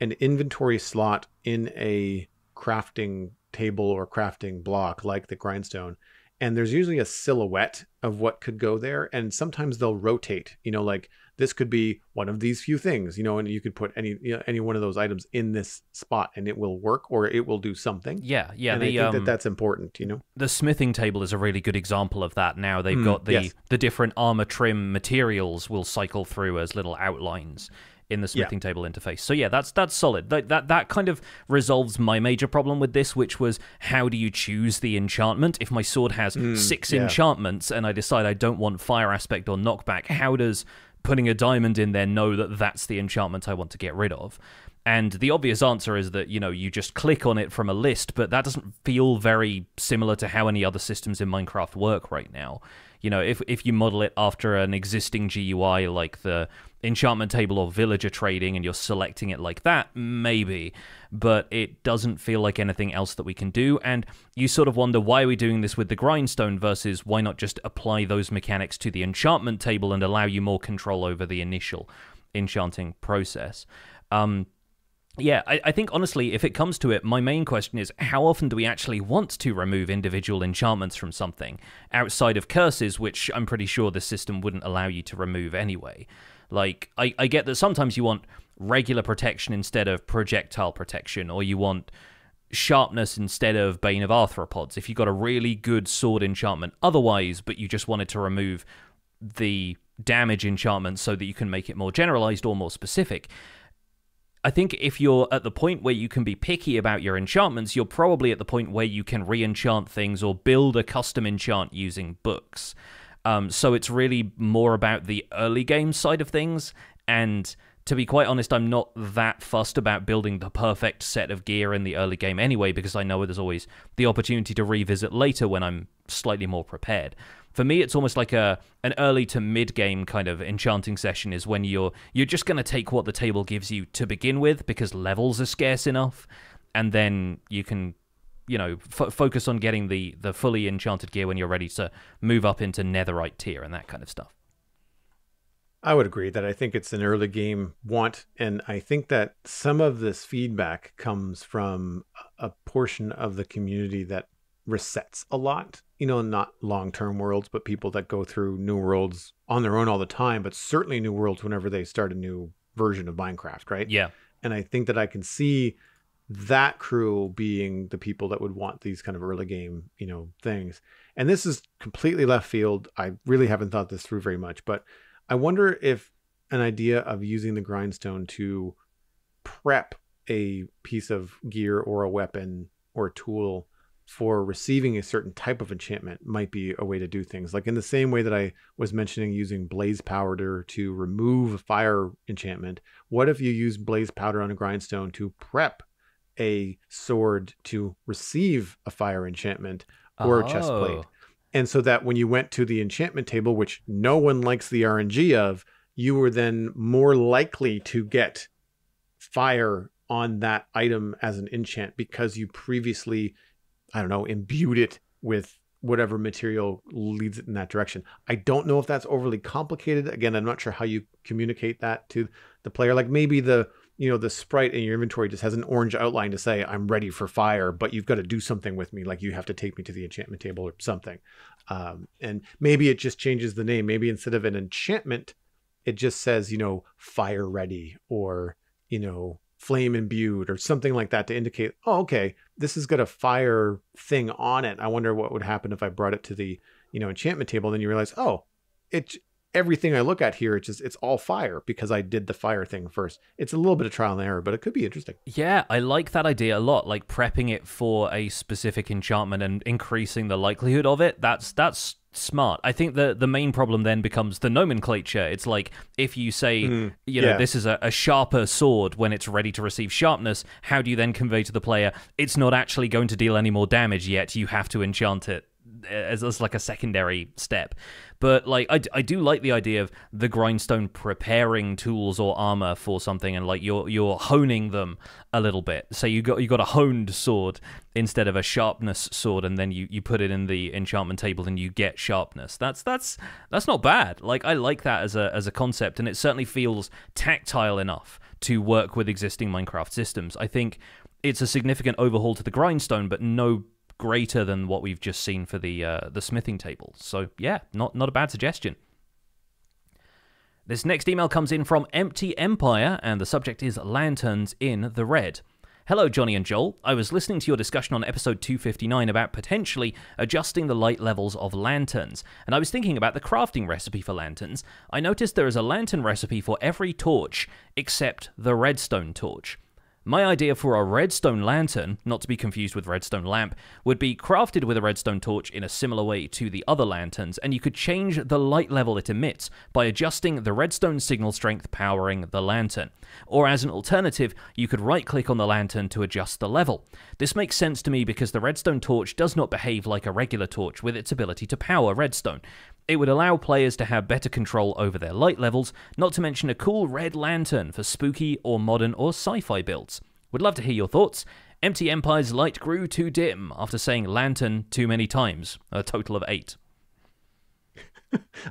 an inventory slot in a crafting table or crafting block like the grindstone. And there's usually a silhouette of what could go there. And sometimes they'll rotate, you know, like this could be one of these few things, you know, and you could put any, you know, any one of those items in this spot and it will work or it will do something. Yeah. Yeah. And the, I think um, that that's important, you know. The smithing table is a really good example of that. Now they've mm, got the, yes. the different armor trim materials will cycle through as little outlines in the smithing yeah. table interface. So yeah, that's that's solid. That, that that kind of resolves my major problem with this, which was how do you choose the enchantment? If my sword has mm, six yeah. enchantments and I decide I don't want fire aspect or knockback, how does putting a diamond in there know that that's the enchantment I want to get rid of? And the obvious answer is that, you know, you just click on it from a list, but that doesn't feel very similar to how any other systems in Minecraft work right now. You know, if, if you model it after an existing G U I like the enchantment table or villager trading and you're selecting it like that, maybe. But it doesn't feel like anything else that we can do. And you sort of wonder, why are we doing this with the grindstone versus why not just apply those mechanics to the enchantment table and allow you more control over the initial enchanting process? Um... Yeah, I, I think, honestly, if it comes to it, my main question is how often do we actually want to remove individual enchantments from something outside of curses, which I'm pretty sure the system wouldn't allow you to remove anyway. Like, I, I get that sometimes you want regular protection instead of projectile protection, or you want sharpness instead of Bane of Arthropods, if you got a really good sword enchantment otherwise, but you just wanted to remove the damage enchantment so that you can make it more generalized or more specific. I think if you're at the point where you can be picky about your enchantments, you're probably at the point where you can re-enchant things or build a custom enchant using books. Um, so it's really more about the early game side of things. And to be quite honest, I'm not that fussed about building the perfect set of gear in the early game anyway, because I know there's always the opportunity to revisit later when I'm slightly more prepared. for me, it's almost like a an early to mid game kind of enchanting session is when you're you're just going to take what the table gives you to begin with, because levels are scarce enough, and then you can, you know, f focus on getting the the fully enchanted gear when you're ready to move up into netherite tier and that kind of stuff. I would agree that I think it's an early game want, and I think that some of this feedback comes from a portion of the community that resets a lot, you know, not long-term worlds, but people that go through new worlds on their own all the time, but certainly new worlds whenever they start a new version of Minecraft, right? Yeah. And I think that I can see that crew being the people that would want these kind of early game, you know, things. And this is completely left field. I really haven't thought this through very much, but I wonder if an idea of using the grindstone to prep a piece of gear or a weapon or a tool for receiving a certain type of enchantment might be a way to do things. Like in the same way that I was mentioning using blaze powder to remove a fire enchantment, what if you use blaze powder on a grindstone to prep a sword to receive a fire enchantment or oh. a chest plate? And so that when you went to the enchantment table, which no one likes the R N G of, you were then more likely to get fire on that item as an enchant because you previously, I don't know, imbued it with whatever material leads it in that direction. I don't know if that's overly complicated. Again, I'm not sure how you communicate that to the player. Like maybe the, you know, the sprite in your inventory just has an orange outline to say, I'm ready for fire, but you've got to do something with me. Like you have to take me to the enchantment table or something. Um, and maybe it just changes the name. Maybe instead of an enchantment, it just says, you know, fire ready or, you know, flame imbued or something like that to indicate, oh, okay, this has got a fire thing on it. I wonder what would happen if I brought it to the, you know, enchantment table. Then you realize, oh, it. Everything I look at here, it's just, it's all fire because I did the fire thing first. It's a little bit of trial and error, but it could be interesting. Yeah, I like that idea a lot, like prepping it for a specific enchantment and increasing the likelihood of it. That's that's smart. I think the, the main problem then becomes the nomenclature. It's like if you say, mm, you know, yeah. this is a, a sharper sword when it's ready to receive sharpness, how do you then convey to the player, it's not actually going to deal any more damage yet, you have to enchant it? As, as like a secondary step. But like I, I do like the idea of the grindstone preparing tools or armor for something, and like you're you're honing them a little bit. So you got you got a honed sword instead of a sharpness sword, and then you, you put it in the enchantment table and you get sharpness. That's that's that's not bad. Like I like that as a as a concept, and it certainly feels tactile enough to work with existing Minecraft systems. I think it's a significant overhaul to the grindstone, but no greater than what we've just seen for the uh, the smithing table. So yeah, not not a bad suggestion. This next email comes in from Empty Empire, and the subject is Lanterns in the Red. Hello, Johnny and Joel. I was listening to your discussion on episode two fifty-nine about potentially adjusting the light levels of lanterns, and I was thinking about the crafting recipe for lanterns. I noticed there is a lantern recipe for every torch except the redstone torch. My idea for a redstone lantern, not to be confused with redstone lamp, would be crafted with a redstone torch in a similar way to the other lanterns, and you could change the light level it emits by adjusting the redstone signal strength powering the lantern. Or as an alternative, you could right-click on the lantern to adjust the level. This makes sense to me because the redstone torch does not behave like a regular torch with its ability to power redstone. It would allow players to have better control over their light levels, not to mention a cool red lantern for spooky or modern or sci-fi builds. Would love to hear your thoughts. Empty Empire's light grew too dim after saying lantern too many times, a total of eight.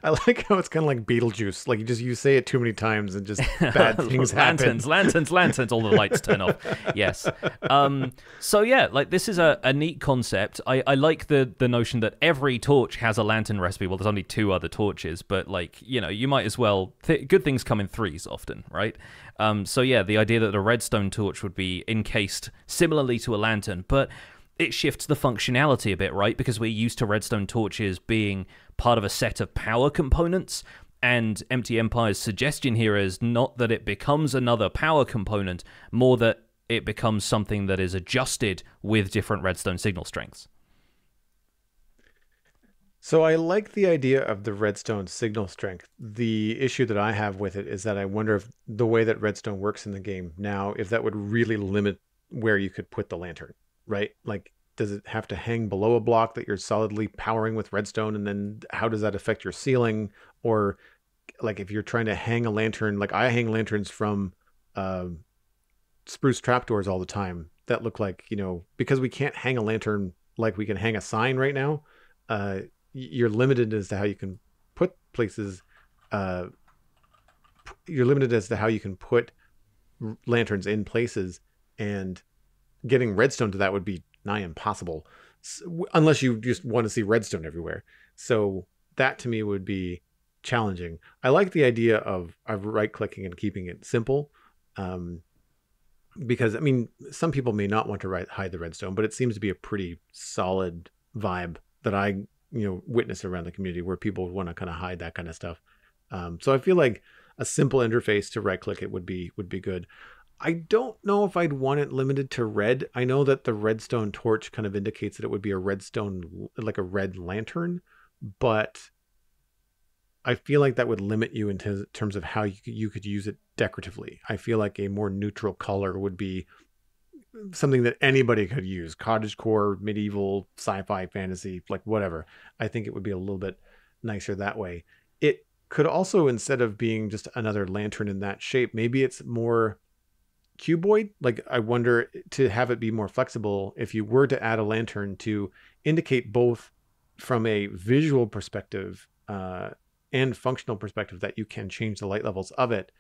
I like how it's kind of like Beetlejuice. Like you just you say it too many times and just bad things lanterns, happen. Lanterns, lanterns, lanterns. All the lights turn off. Yes. Um, so yeah, like this is a, a neat concept. I, I like the the notion that every torch has a lantern recipe. Well, there's only two other torches, but like you know, you might as well. Th good things come in threes often, right? Um, so yeah, the idea that the redstone torch would be encased similarly to a lantern, but it shifts the functionality a bit, right? Because we're used to redstone torches being part of a set of power components, and Empty Empire's suggestion here is not that it becomes another power component, more that it becomes something that is adjusted with different redstone signal strengths. So I like the idea of the redstone signal strength. The issue that I have with it is that I wonder if the way that redstone works in the game now, if that would really limit where you could put the lantern, right? Like does it have to hang below a block that you're solidly powering with redstone? And then how does that affect your ceiling? Or like if you're trying to hang a lantern, like I hang lanterns from uh, spruce trapdoors all the time that look like, you know, because we can't hang a lantern like we can hang a sign right now, uh, you're limited as to how you can put places. Uh, you're limited as to how you can put lanterns in places, and getting redstone to that would be nigh impossible, unless you just want to see redstone everywhere. So that to me would be challenging. I like the idea of, of right-clicking and keeping it simple, um, because I mean, some people may not want to right, hide the redstone, but it seems to be a pretty solid vibe that I, you know, witness around the community where people want to kind of hide that kind of stuff. Um, so I feel like a simple interface to right-click it would be would be good. I don't know if I'd want it limited to red. I know that the redstone torch kind of indicates that it would be a redstone, like a red lantern, but I feel like that would limit you in terms of how you could, you could use it decoratively. I feel like a more neutral color would be something that anybody could use. Cottagecore, medieval, sci-fi, fantasy, like whatever. I think it would be a little bit nicer that way. It could also, instead of being just another lantern in that shape, maybe it's more cuboid. Like I wonder, to have it be more flexible, if you were to add a lantern to indicate both from a visual perspective uh, and functional perspective that you can change the light levels of it,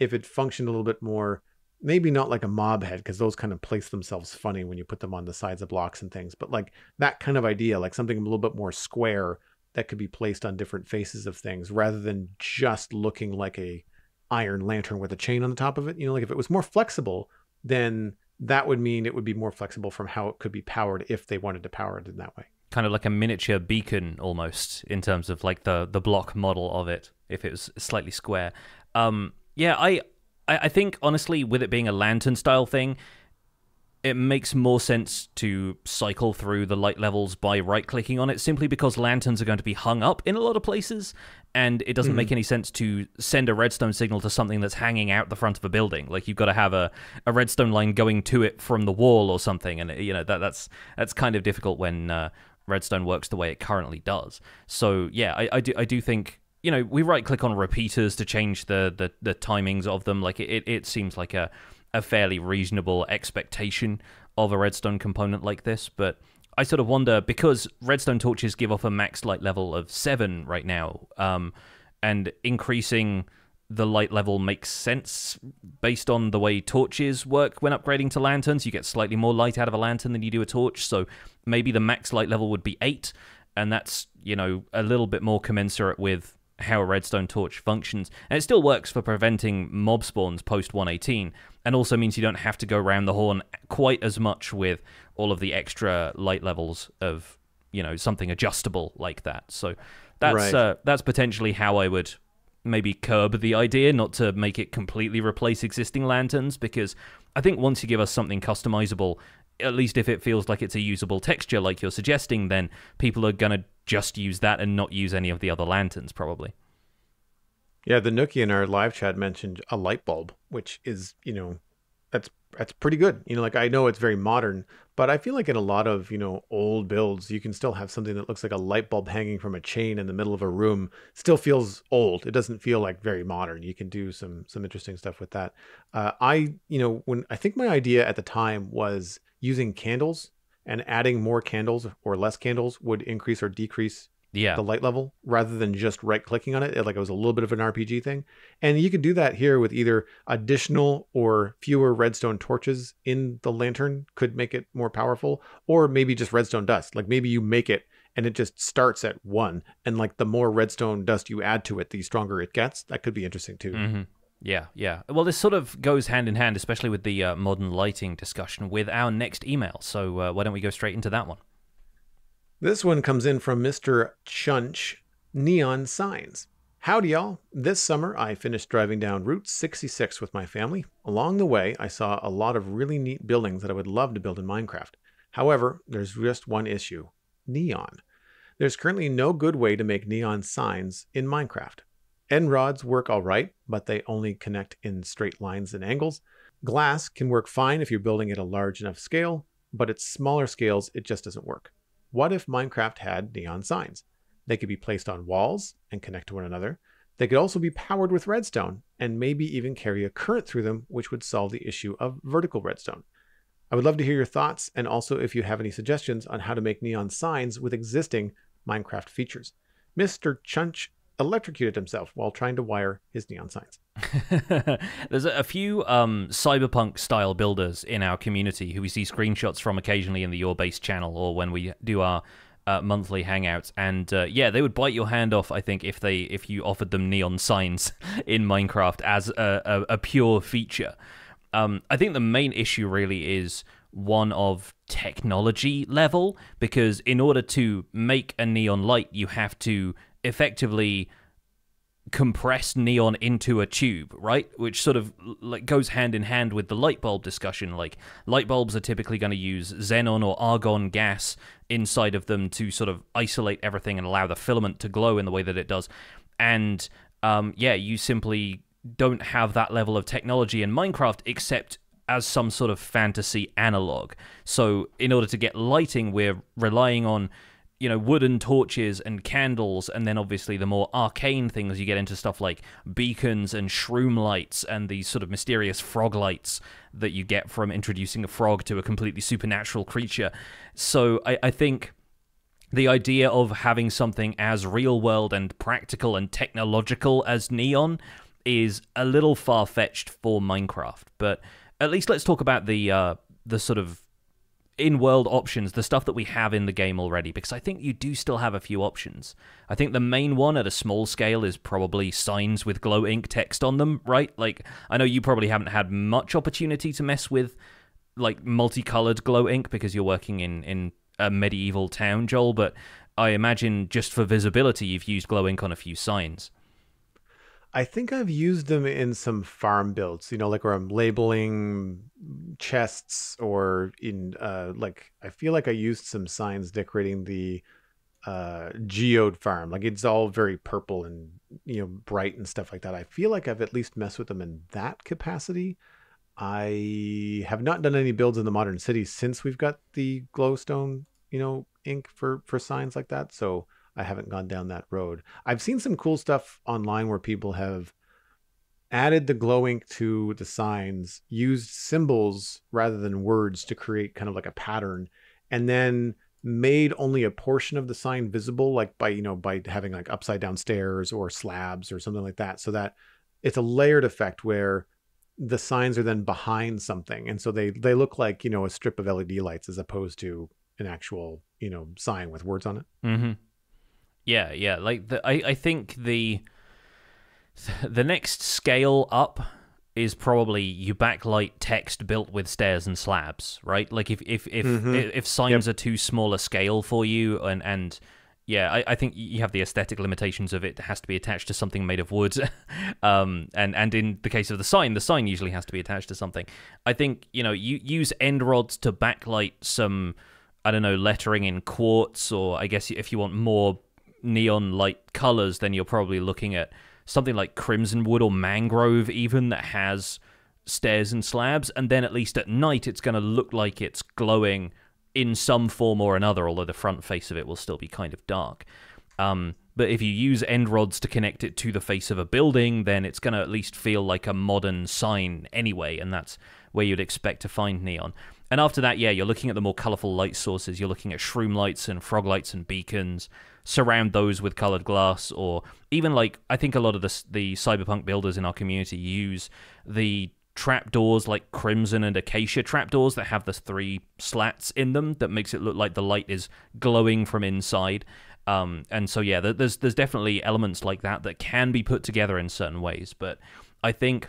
if it functioned a little bit more, maybe not like a mob head, because those kind of place themselves funny when you put them on the sides of blocks and things, but like that kind of idea, like something a little bit more square that could be placed on different faces of things rather than just looking like a iron lantern with a chain on the top of it. You know, like if it was more flexible, then that would mean it would be more flexible from how it could be powered if they wanted to power it in that way. Kind of like a miniature beacon almost, in terms of like the the block model of it, if it was slightly square. Um yeah, I I think honestly, with it being a lantern style thing, it makes more sense to cycle through the light levels by right-clicking on it, simply because lanterns are going to be hung up in a lot of places, and it doesn't mm-hmm. make any sense to send a redstone signal to something that's hanging out the front of a building. Like, you've got to have a, a redstone line going to it from the wall or something, and, you know, that that's that's kind of difficult when uh, redstone works the way it currently does. So, yeah, I, I, do, I do think, you know, we right-click on repeaters to change the, the, the timings of them. Like, it, it seems like a... a fairly reasonable expectation of a redstone component like this, but I sort of wonder, because redstone torches give off a max light level of seven right now, um, and increasing the light level makes sense based on the way torches work when upgrading to lanterns. You get slightly more light out of a lantern than you do a torch, so maybe the max light level would be eight, and that's, you know, a little bit more commensurate with how a redstone torch functions. And it still works for preventing mob spawns post one eighteen, and also means you don't have to go round the horn quite as much with all of the extra light levels of, you know, something adjustable like that. So that's right. uh, that's potentially how I would maybe curb the idea, not to make it completely replace existing lanterns, because I think once you give us something customizable, at least if it feels like it's a usable texture like you're suggesting, then people are going to just use that and not use any of the other lanterns, probably. Yeah, the Nookie in our live chat mentioned a light bulb, which is, you know, that's that's pretty good. You know, like, I know it's very modern, but I feel like in a lot of, you know, old builds, you can still have something that looks like a light bulb hanging from a chain in the middle of a room. Still feels old. It doesn't feel like very modern. You can do some some interesting stuff with that. Uh, I, you know, when I think my idea at the time was using candles, and adding more candles or less candles would increase or decrease yeah. the light level, rather than just right-clicking on it. It, like, it was a little bit of an R P G thing. And you could do that here with either additional or fewer redstone torches in the lantern could make it more powerful, or maybe just redstone dust. Like, maybe you make it and it just starts at one, and like the more redstone dust you add to it, the stronger it gets. That could be interesting too. Mm-hmm. Yeah, yeah. Well, this sort of goes hand in hand, especially with the uh, modern lighting discussion, with our next email. So uh, why don't we go straight into that one? This one comes in from Mister Chunch, Neon Signs. Howdy, y'all. This summer, I finished driving down Route sixty-six with my family. Along the way, I saw a lot of really neat buildings that I would love to build in Minecraft. However, there's just one issue. Neon. There's currently no good way to make neon signs in Minecraft. End rods work all right, but they only connect in straight lines and angles. Glass can work fine if you're building at a large enough scale, but at smaller scales, it just doesn't work. What if Minecraft had neon signs? They could be placed on walls and connect to one another. They could also be powered with redstone and maybe even carry a current through them, which would solve the issue of vertical redstone. I would love to hear your thoughts, and also if you have any suggestions on how to make neon signs with existing Minecraft features. Mister Chunch electrocuted himself while trying to wire his neon signs. There's a few um, cyberpunk style builders in our community who we see screenshots from occasionally in the Your Base channel or when we do our uh, monthly hangouts, and uh, yeah, they would bite your hand off, I think, if they if you offered them neon signs in Minecraft as a, a, a pure feature. Um, I think the main issue really is one of technology level, because in order to make a neon light, you have to effectively compress neon into a tube, right? Which sort of like goes hand in hand with the light bulb discussion. Like, light bulbs are typically going to use xenon or argon gas inside of them to sort of isolate everything and allow the filament to glow in the way that it does. And um, yeah, you simply don't have that level of technology in Minecraft except as some sort of fantasy analog. So in order to get lighting, we're relying on, you know, wooden torches and candles, and then obviously the more arcane things, you get into stuff like beacons and shroom lights and these sort of mysterious frog lights that you get from introducing a frog to a completely supernatural creature. So I, I think the idea of having something as real world and practical and technological as neon is a little far-fetched for Minecraft, but at least let's talk about the uh, the sort of in-world options, the stuff that we have in the game already, because I think you do still have a few options. I think the main one at a small scale is probably signs with glow ink text on them, right? Like, I know you probably haven't had much opportunity to mess with, like, multicolored glow ink because you're working in, in a medieval town, Joel, but I imagine just for visibility you've used glow ink on a few signs. I think I've used them in some farm builds, you know, like where I'm labeling chests, or in uh, like, I feel like I used some signs decorating the uh, geode farm. Like, it's all very purple and, you know, bright and stuff like that. I feel like I've at least messed with them in that capacity. I have not done any builds in the modern city since we've got the glowstone, you know, ink for, for signs like that. So I haven't gone down that road. I've seen some cool stuff online where people have added the glow ink to the signs, used symbols rather than words to create kind of like a pattern, and then made only a portion of the sign visible, like by, you know, by having like upside down stairs or slabs or something like that, so that it's a layered effect where the signs are then behind something. And so they, they look like, you know, a strip of L E D lights as opposed to an actual, you know, sign with words on it. Mm-hmm. Yeah, yeah. Like, the, I, I think the the next scale up is probably you backlight text built with stairs and slabs, right? Like, if if if mm-hmm. if signs yep. are too small a scale for you, and and yeah, I, I think you have the aesthetic limitations of it has to be attached to something made of wood, um, and and in the case of the sign, the sign usually has to be attached to something. I think, you know, you use end rods to backlight some, I don't know, lettering in quartz, or I guess if you want more neon light colors, then you're probably looking at something like crimsonwood or mangrove even, that has stairs and slabs, and then at least at night it's going to look like it's glowing in some form or another, although the front face of it will still be kind of dark. Um, but if you use end rods to connect it to the face of a building, then it's going to at least feel like a modern sign anyway, and that's where you'd expect to find neon. And after that, yeah, you're looking at the more colorful light sources. You're looking at shroom lights and frog lights and beacons. Surround those with colored glass, or even, like, I think a lot of the, the cyberpunk builders in our community use the trapdoors, like crimson and acacia trapdoors, that have the three slats in them that makes it look like the light is glowing from inside. Um, and so, yeah, there's, there's definitely elements like that that can be put together in certain ways. But I think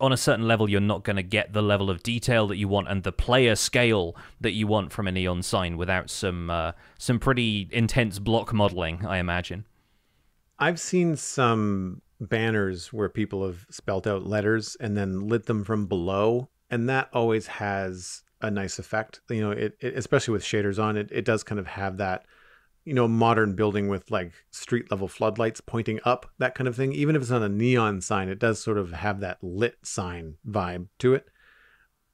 on a certain level, you're not going to get the level of detail that you want and the player scale that you want from a neon sign without some uh, some pretty intense block modeling, I imagine. I've seen some banners where people have spelt out letters and then lit them from below, and that always has a nice effect. You know, it, it especially with shaders on, it it does kind of have that, you know, modern building with like street level floodlights pointing up, that kind of thing. Even if it's not a neon sign, it does sort of have that lit sign vibe to it.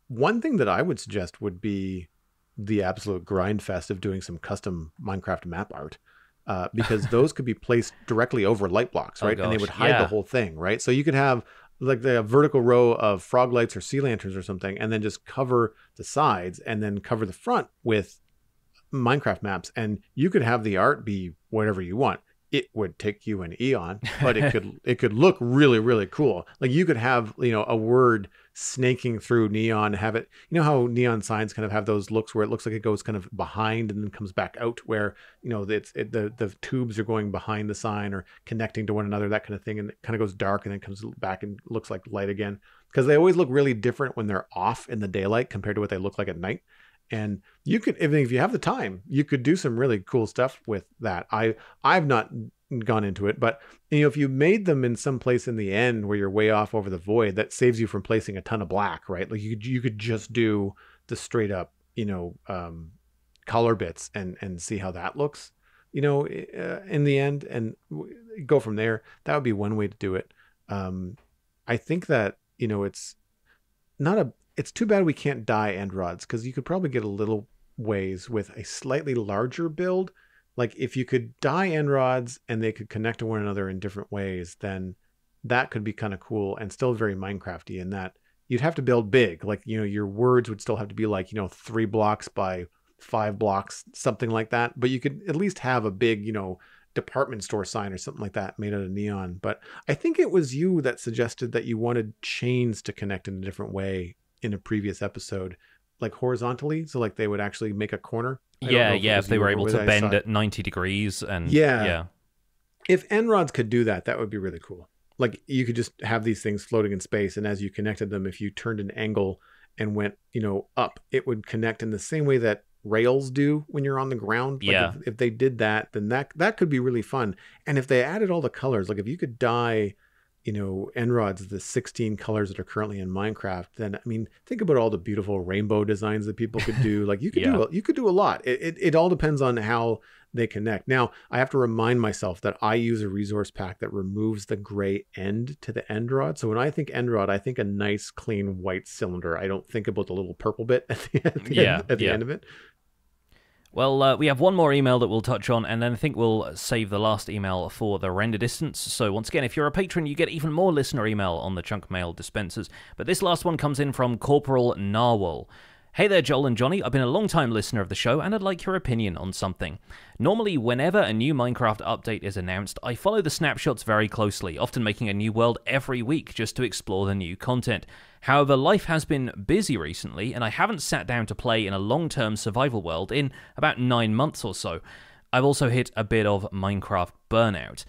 One thing that I would suggest would be the absolute grind fest of doing some custom Minecraft map art. Uh, because those could be placed directly over light blocks, right? Oh, and they would hide yeah. the whole thing, right? So you could have like the vertical row of frog lights or sea lanterns or something, and then just cover the sides and then cover the front with Minecraft maps. And you could have the art be whatever you want. It would take you an eon, but it could it could look really, really cool. Like you could have, you know, a word snaking through neon, have it, you know how neon signs kind of have those looks where it looks like it goes kind of behind and then comes back out, where, you know, it's it, the the tubes are going behind the sign or connecting to one another, that kind of thing, and it kind of goes dark and then comes back and looks like light again, because they always look really different when they're off in the daylight compared to what they look like at night. And you could, even if you have the time, you could do some really cool stuff with that. I, I've not gone into it, but you know, if you made them in some place in the end where you're way off over the void, that saves you from placing a ton of black, right? Like you could, you could just do the straight up, you know, um, color bits and, and see how that looks, you know, uh, in the end, and go from there. That would be one way to do it. Um, I think that, you know, it's not a, it's too bad we can't dye end rods, because you could probably get a little ways with a slightly larger build. Like if you could dye end rods and they could connect to one another in different ways, then that could be kind of cool and still very Minecrafty, in that you'd have to build big. Like, you know, your words would still have to be like, you know, three blocks by five blocks, something like that. But you could at least have a big, you know, department store sign or something like that made out of neon. But I think it was you that suggested that you wanted chains to connect in a different way in a previous episode, like horizontally, so like they would actually make a corner. I yeah if yeah if they were able to bend at ninety degrees, and yeah yeah if end rods could do that, that would be really cool. Like you could just have these things floating in space, and as you connected them, if you turned an angle and went, you know, up, it would connect in the same way that rails do when you're on the ground. Like yeah if, if they did that, then that that could be really fun. And if they added all the colors, like if you could dye, you know, end rods, the sixteen colors that are currently in Minecraft, then I mean, think about all the beautiful rainbow designs that people could do. Like you could yeah. do, you could do a lot. It, it, it all depends on how they connect. Now I have to remind myself that I use a resource pack that removes the gray end to the end rod. So when I think end rod, I think a nice clean white cylinder. I don't think about the little purple bit at the end, yeah, at the yeah. end of it. Well, uh, we have one more email that we'll touch on, and then I think we'll save the last email for the render distance. So once again, if you're a patron, you get even more listener email on the Chunk Mail Dispensers. But this last one comes in from Corporal Narwhal. Hey there, Joel and Johnny. I've been a long-time listener of the show, and I'd like your opinion on something. Normally, whenever a new Minecraft update is announced, I follow the snapshots very closely, often making a new world every week just to explore the new content. However, life has been busy recently, and I haven't sat down to play in a long-term survival world in about nine months or so. I've also hit a bit of Minecraft burnout.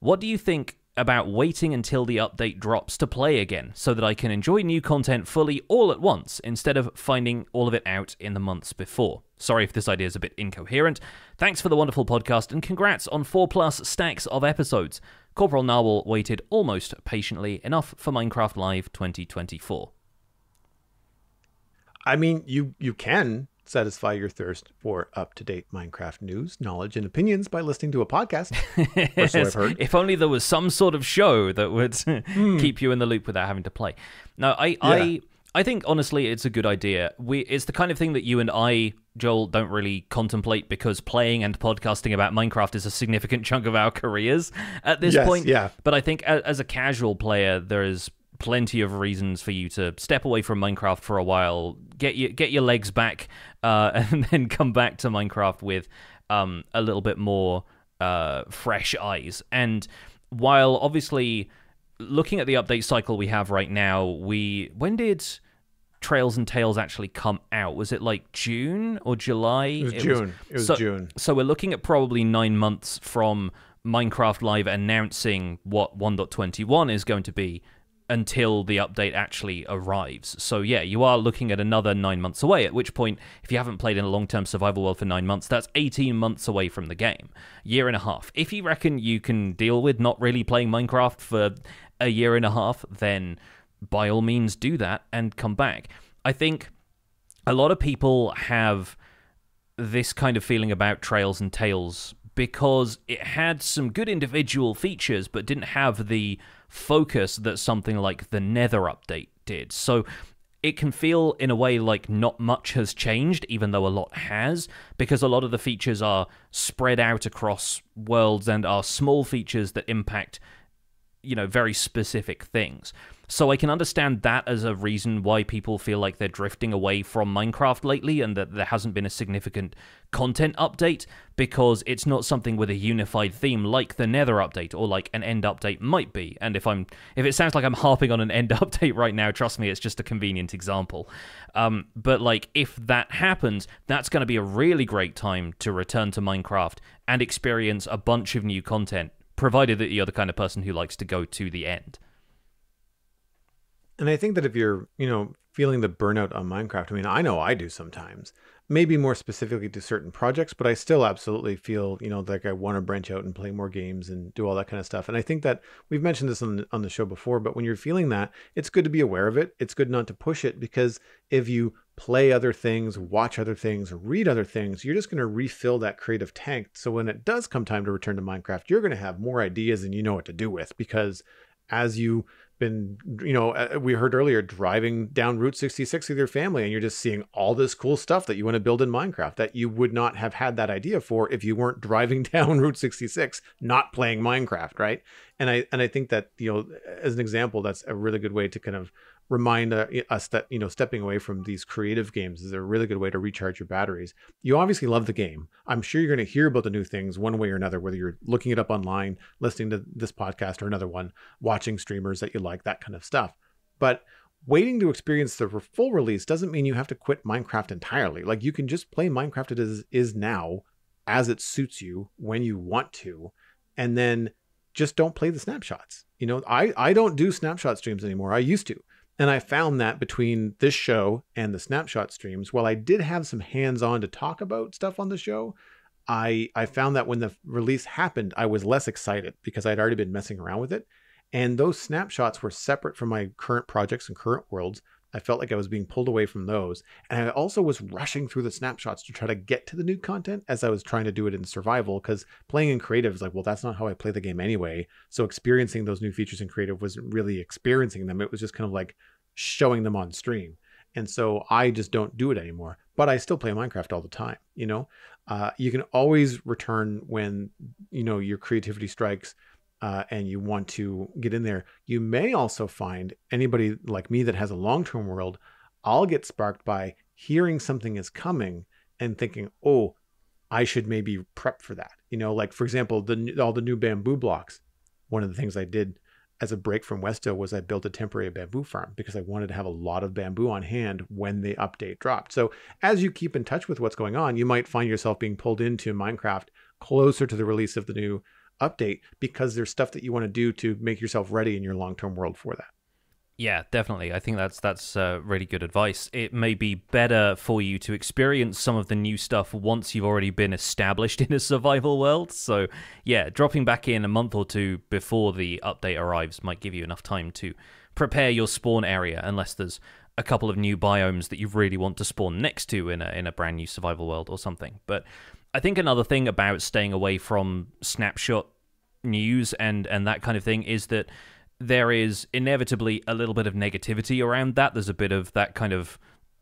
What do you think about waiting until the update drops to play again, so that I can enjoy new content fully all at once, instead of finding all of it out in the months before? Sorry if this idea is a bit incoherent. Thanks for the wonderful podcast, and congrats on four plus stacks of episodes. Corporal Narwhal waited almost patiently enough for Minecraft Live twenty twenty-four. I mean, you, you can satisfy your thirst for up-to-date Minecraft news, knowledge, and opinions by listening to a podcast. Yes. Or so I've heard. If only there was some sort of show that would mm. keep you in the loop without having to play. No, I, yeah. I, I think honestly it's a good idea. We, it's the kind of thing that you and I, Joel, don't really contemplate, because playing and podcasting about Minecraft is a significant chunk of our careers at this yes, point. Yeah. But I think as a casual player, there is plenty of reasons for you to step away from Minecraft for a while, get your get your legs back, uh, and then come back to Minecraft with um, a little bit more uh, fresh eyes. And while obviously looking at the update cycle we have right now, we when did Trails and Tales actually come out? Was it like June or July? It was it June. Was, it was so, June. So we're looking at probably nine months from Minecraft Live announcing what one point twenty-one is going to be, until the update actually arrives. So yeah, you are looking at another nine months away, at which point, if you haven't played in a long-term survival world for nine months, that's eighteen months away from the game. Year and a half. If you reckon you can deal with not really playing Minecraft for a year and a half, then by all means do that and come back. I think a lot of people have this kind of feeling about Trails and Tales because it had some good individual features, but didn't have the focus that something like the Nether update did. So it can feel in a way like not much has changed, even though a lot has, because a lot of the features are spread out across worlds and are small features that impact, you know, very specific things. So I can understand that as a reason why people feel like they're drifting away from Minecraft lately and that there hasn't been a significant content update, because it's not something with a unified theme like the Nether update or like an end update might be. And if I'm if it sounds like I'm harping on an end update right now, trust me, it's just a convenient example. Um, but like if that happens, that's going to be a really great time to return to Minecraft and experience a bunch of new content, provided that you're the kind of person who likes to go to the end. And I think that if you're, you know, feeling the burnout on Minecraft, I mean, I know I do sometimes, maybe more specifically to certain projects, but I still absolutely feel, you know, like I want to branch out and play more games and do all that kind of stuff. And I think that we've mentioned this on the, on the show before, but when you're feeling that, it's good to be aware of it. It's good not to push it, because if you play other things, watch other things, read other things, you're just going to refill that creative tank. So when it does come time to return to Minecraft, you're going to have more ideas than you know what to do with, because as you... been, you know, we heard earlier, driving down Route sixty-six with your family, and you're just seeing all this cool stuff that you want to build in Minecraft that you would not have had that idea for if you weren't driving down Route sixty-six, not playing Minecraft, right? And I and I think that, you know, as an example, that's a really good way to kind of remind uh, us that, you know, stepping away from these creative games is a really good way to recharge your batteries. You obviously love the game. I'm sure you're going to hear about the new things one way or another, whether you're looking it up online, listening to this podcast or another one, watching streamers that you like, that kind of stuff. But waiting to experience the full release doesn't mean you have to quit Minecraft entirely. Like, you can just play Minecraft it is, is now as it suits you when you want to, and then just don't play the snapshots. You know, I, I don't do snapshot streams anymore. I used to. And I found that between this show and the snapshot streams, while I did have some hands-on to talk about stuff on the show, I, I found that when the release happened, I was less excited because I'd already been messing around with it. And those snapshots were separate from my current projects and current worlds. I felt like I was being pulled away from those. And I also was rushing through the snapshots to try to get to the new content as I was trying to do it in survival, because playing in creative is like, well, that's not how I play the game anyway. So experiencing those new features in creative wasn't really experiencing them. It was just kind of like showing them on stream. And so I just don't do it anymore, but I still play Minecraft all the time. You know, uh, you can always return when, you know, your creativity strikes. Uh, and you want to get in there. You may also find, anybody like me that has a long-term world, I'll get sparked by hearing something is coming and thinking, oh, I should maybe prep for that. You know, like, for example, the all the new bamboo blocks. One of the things I did as a break from Westdale was I built a temporary bamboo farm because I wanted to have a lot of bamboo on hand when the update dropped. So as you keep in touch with what's going on, you might find yourself being pulled into Minecraft closer to the release of the new update, because there's stuff that you want to do to make yourself ready in your long-term world for that. Yeah, definitely. I think that's that's uh, really good advice. It may be better for you to experience some of the new stuff once you've already been established in a survival world. So yeah, dropping back in a month or two before the update arrives might give you enough time to prepare your spawn area, unless there's a couple of new biomes that you really want to spawn next to in a, in a brand new survival world or something. But I think another thing about staying away from snapshot news and, and that kind of thing is that there is inevitably a little bit of negativity around that. There's a bit of that kind of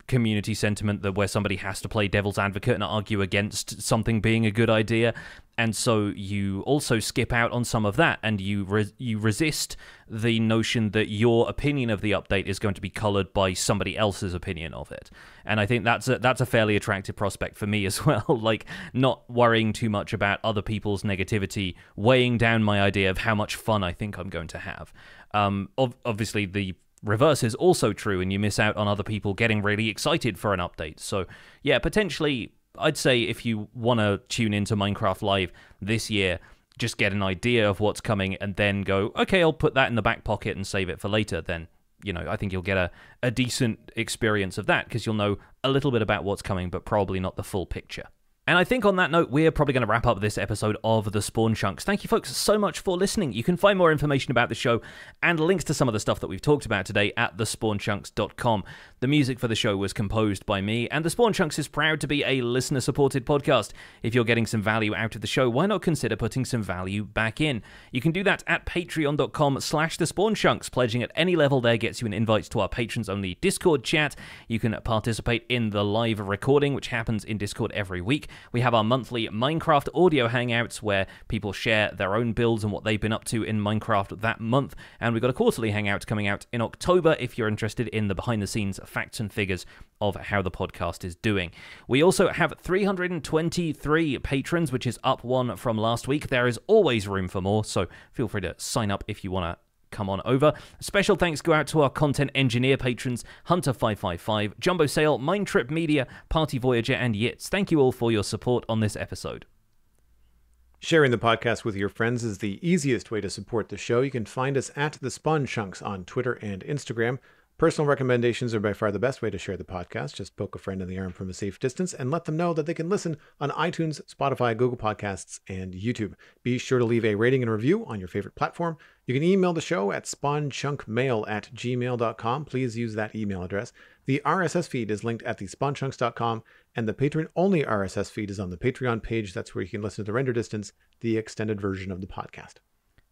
community sentiment that where somebody has to play devil's advocate and argue against something being a good idea. And so you also skip out on some of that, and you re you resist the notion that your opinion of the update is going to be colored by somebody else's opinion of it. And I think that's a, that's a fairly attractive prospect for me as well, like not worrying too much about other people's negativity weighing down my idea of how much fun I think I'm going to have. Um, ob obviously, the reverse is also true, and you miss out on other people getting really excited for an update. So yeah, potentially, I'd say if you want to tune into Minecraft Live this year, just get an idea of what's coming and then go, okay, I'll put that in the back pocket and save it for later. Then, you know, I think you'll get a, a decent experience of that, because you'll know a little bit about what's coming, but probably not the full picture. And I think on that note, we're probably going to wrap up this episode of The Spawn Chunks. Thank you, folks, so much for listening. You can find more information about the show and links to some of the stuff that we've talked about today at the spawn chunks dot com. The music for the show was composed by me, and The Spawn Chunks is proud to be a listener-supported podcast. If you're getting some value out of the show, why not consider putting some value back in? You can do that at patreon dot com slash the spawn chunks. Pledging at any level there gets you an invite to our patrons-only Discord chat. You can participate in the live recording, which happens in Discord every week. We have our monthly Minecraft audio hangouts where people share their own builds and what they've been up to in Minecraft that month. And we've got a quarterly hangout coming out in October if you're interested in the behind-the-scenes facts and figures of how the podcast is doing. We also have three hundred twenty-three patrons, which is up one from last week. There is always room for more, so feel free to sign up if you want to come on over. Special thanks go out to our content engineer patrons, Hunter five five five, Jumbo Sale, Mind Trip Media, Party Voyager, and Yitz. Thank you all for your support on this episode. Sharing the podcast with your friends is the easiest way to support the show. You can find us at The Spawn Chunks on Twitter and Instagram. Personal recommendations are by far the best way to share the podcast. Just poke a friend in the arm from a safe distance and let them know that they can listen on iTunes, Spotify, Google Podcasts, and YouTube. Be sure to leave a rating and review on your favorite platform. You can email the show at spawn chunk mail at gmail dot com. Please use that email address. The R S S feed is linked at the spawn chunks dot com, and the patron-only R S S feed is on the Patreon page. That's where you can listen to the Render Distance, the extended version of the podcast.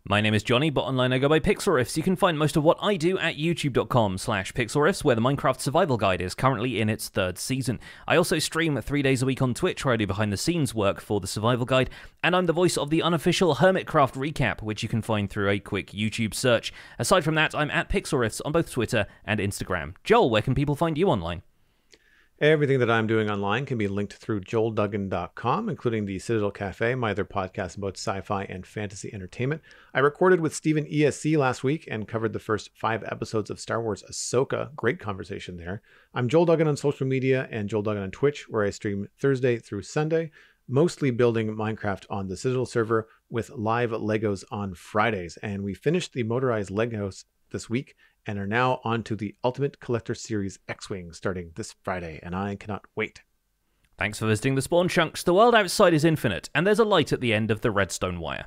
My name is Johnny, but online I go by Pixlriffs. You can find most of what I do at youtube dot com slash pixlriffs, where the Minecraft Survival Guide is currently in its third season. I also stream three days a week on Twitch, where I do behind-the-scenes work for the Survival Guide, and I'm the voice of the unofficial Hermitcraft recap, which you can find through a quick YouTube search. Aside from that, I'm at Pixlriffs on both Twitter and Instagram. Joel, where can people find you online? Everything that I'm doing online can be linked through joel duggan dot com, including the Citadel Cafe, my other podcast about sci-fi and fantasy entertainment. I recorded with Stephen E S C last week and covered the first five episodes of Star Wars Ahsoka. Great conversation there. I'm Joel Duggan on social media and Joel Duggan on Twitch, where I stream Thursday through Sunday, mostly building Minecraft on the Citadel server with live Legos on Fridays. And we finished the motorized Legos this week and are now on to the Ultimate Collector Series X-Wing starting this Friday, and I cannot wait. Thanks for visiting The Spawn Chunks. The world outside is infinite, and there's a light at the end of the redstone wire.